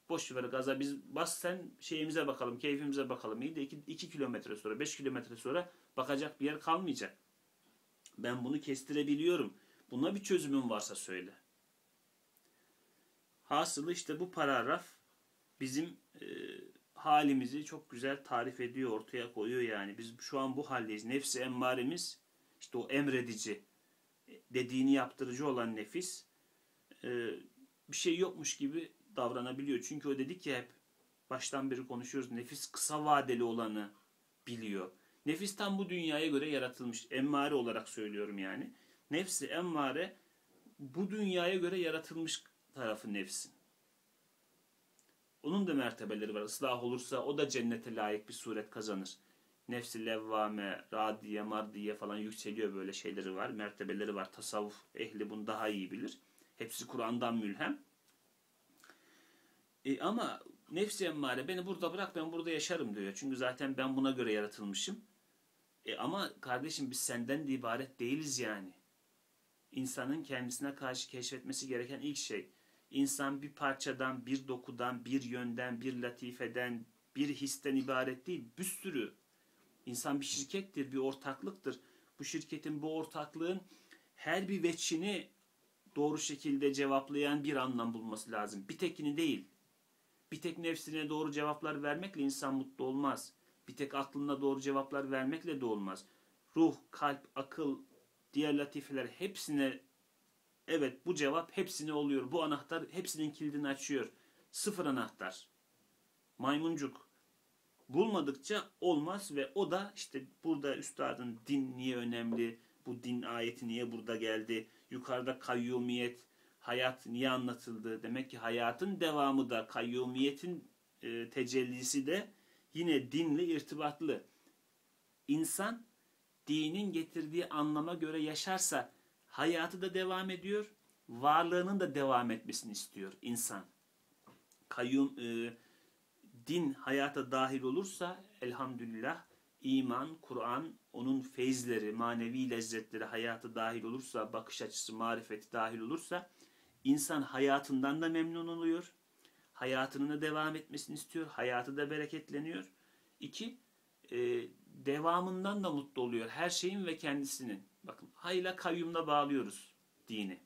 Boş ver gaza biz bas sen şeyimize bakalım, keyfimize bakalım. İyi de iki kilometre sonra, beş kilometre sonra bakacak bir yer kalmayacak. Ben bunu kestirebiliyorum. Buna bir çözümün varsa söyle. Hasılı işte bu paragraf bizim e, halimizi çok güzel tarif ediyor, ortaya koyuyor yani. Biz şu an bu haldeyiz. Nefsi emmaremiz işte o emredici, dediğini yaptırıcı olan nefis bir şey yokmuş gibi davranabiliyor. Çünkü o dedik ya, hep baştan beri konuşuyoruz. Nefis kısa vadeli olanı biliyor. Nefis tam bu dünyaya göre yaratılmış. Emmare olarak söylüyorum yani. Nefsi emmare bu dünyaya göre yaratılmış tarafı nefsin. Onun da mertebeleri var. Islah olursa o da cennete layık bir suret kazanır. Nefs-i levvame, radiye, mardiye falan yükseliyor, böyle şeyleri var. Mertebeleri var. Tasavvuf ehli bunu daha iyi bilir. Hepsi Kur'an'dan mülhem. E ama nefs-i emmare, beni burada bırak, ben burada yaşarım diyor. Çünkü zaten ben buna göre yaratılmışım. E ama kardeşim biz senden de ibaret değiliz yani. İnsanın kendisine karşı keşfetmesi gereken ilk şey. İnsan bir parçadan, bir dokudan, bir yönden, bir latifeden, bir histen ibaret değil. Bir sürü. İnsan bir şirkettir, bir ortaklıktır. Bu şirketin, bu ortaklığın her bir veçini doğru şekilde cevaplayan bir anlam bulması lazım. Bir tekini değil. Bir tek nefsine doğru cevaplar vermekle insan mutlu olmaz. Bir tek aklına doğru cevaplar vermekle de olmaz. Ruh, kalp, akıl, diğer latifeler hepsine, evet bu cevap hepsine oluyor. Bu anahtar hepsinin kilidini açıyor. Sıfır anahtar. Maymuncuk. Bulmadıkça olmaz ve o da işte burada üstadın din niye önemli, bu din ayeti niye burada geldi, yukarıda kayyumiyet, hayat niye anlatıldı. Demek ki hayatın devamı da, kayyumiyetin tecellisi de yine dinle irtibatlı. İnsan dinin getirdiği anlama göre yaşarsa hayatı da devam ediyor, varlığının da devam etmesini istiyor insan. Kayyum, e, din hayata dahil olursa elhamdülillah, iman, Kur'an, onun feyizleri, manevi lezzetleri hayata dahil olursa, bakış açısı, marifeti dahil olursa insan hayatından da memnun oluyor. Hayatının da devam etmesini istiyor. Hayatı da bereketleniyor. İki, e, devamından da mutlu oluyor. Her şeyin ve kendisinin. Bakın, hayla kayyumla bağlıyoruz dini.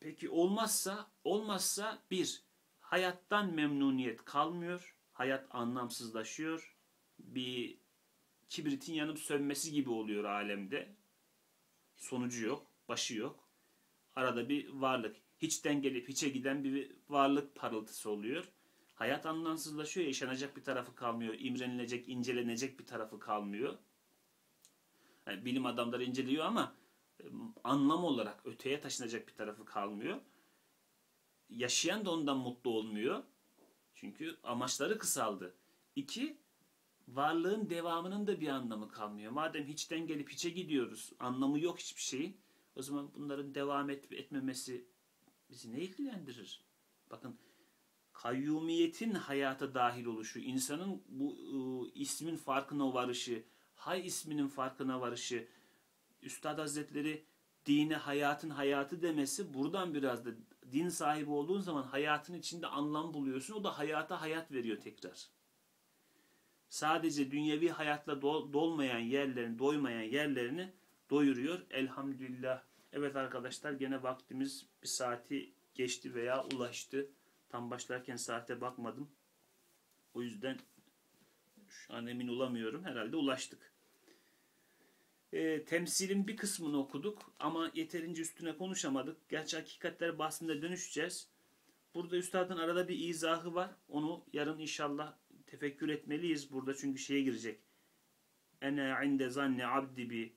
Peki olmazsa, olmazsa bir, hayattan memnuniyet kalmıyor. Hayat anlamsızlaşıyor. Bir kibritin yanıp sönmesi gibi oluyor alemde. Sonucu yok, başı yok. Arada bir varlık. Hiçten gelip hiçe giden bir varlık parıltısı oluyor. Hayat anlamsızlaşıyor. Yaşanacak bir tarafı kalmıyor. İmrenilecek, incelenecek bir tarafı kalmıyor. Yani bilim adamları inceliyor ama anlam olarak öteye taşınacak bir tarafı kalmıyor. Yaşayan da ondan mutlu olmuyor. Çünkü amaçları kısaldı. İki, varlığın devamının da bir anlamı kalmıyor. Madem hiçten gelip hiçe gidiyoruz, anlamı yok hiçbir şeyin, o zaman bunların devam et, etmemesi bizi ne ilgilendirir? Bakın, kayyumiyetin hayata dahil oluşu, insanın bu ıı, ismin farkına varışı, hay isminin farkına varışı, Üstad Hazretleri dine hayatın hayatı demesi, buradan biraz da din sahibi olduğun zaman hayatın içinde anlam buluyorsun. O da hayata hayat veriyor tekrar. Sadece dünyevi hayatla dolmayan yerlerini, doymayan yerlerini doyuruyor. Elhamdülillah. Evet arkadaşlar, gene vaktimiz bir saati geçti veya ulaştı. Tam başlarken saate bakmadım. O yüzden şu an emin olamıyorum. Herhalde ulaştık. E, temsilin bir kısmını okuduk ama yeterince üstüne konuşamadık. Gerçi hakikatler bahsinde dönüşeceğiz. Burada üstadın arada bir izahı var. Onu yarın inşallah tefekkür etmeliyiz. Burada çünkü şeye girecek. Ene inde zanne abdi bi.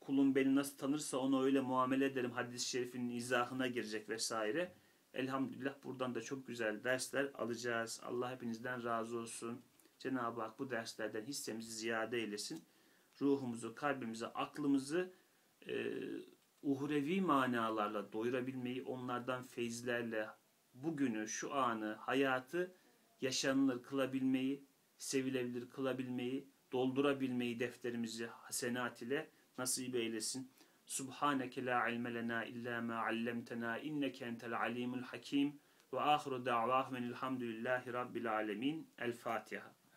Kulum beni nasıl tanırsa ona öyle muamele ederim. Hadis-i şerifinin izahına girecek vesaire. Elhamdülillah buradan da çok güzel dersler alacağız. Allah hepinizden razı olsun. Cenab-ı Hak bu derslerden hissemizi ziyade eylesin. Ruhumuzu, kalbimizi, aklımızı e, uhrevi manalarla doyurabilmeyi, onlardan feyizlerle bugünü, şu anı, hayatı yaşanılır kılabilmeyi, sevilebilir kılabilmeyi, doldurabilmeyi defterimizi hasenat ile nasip eylesin. Subhaneke la ilme lena illa ma allamtena inneke entel alimul hakim ve ahiru da'vahmenilhamdülillahi rabbil alemin. El Fatiha.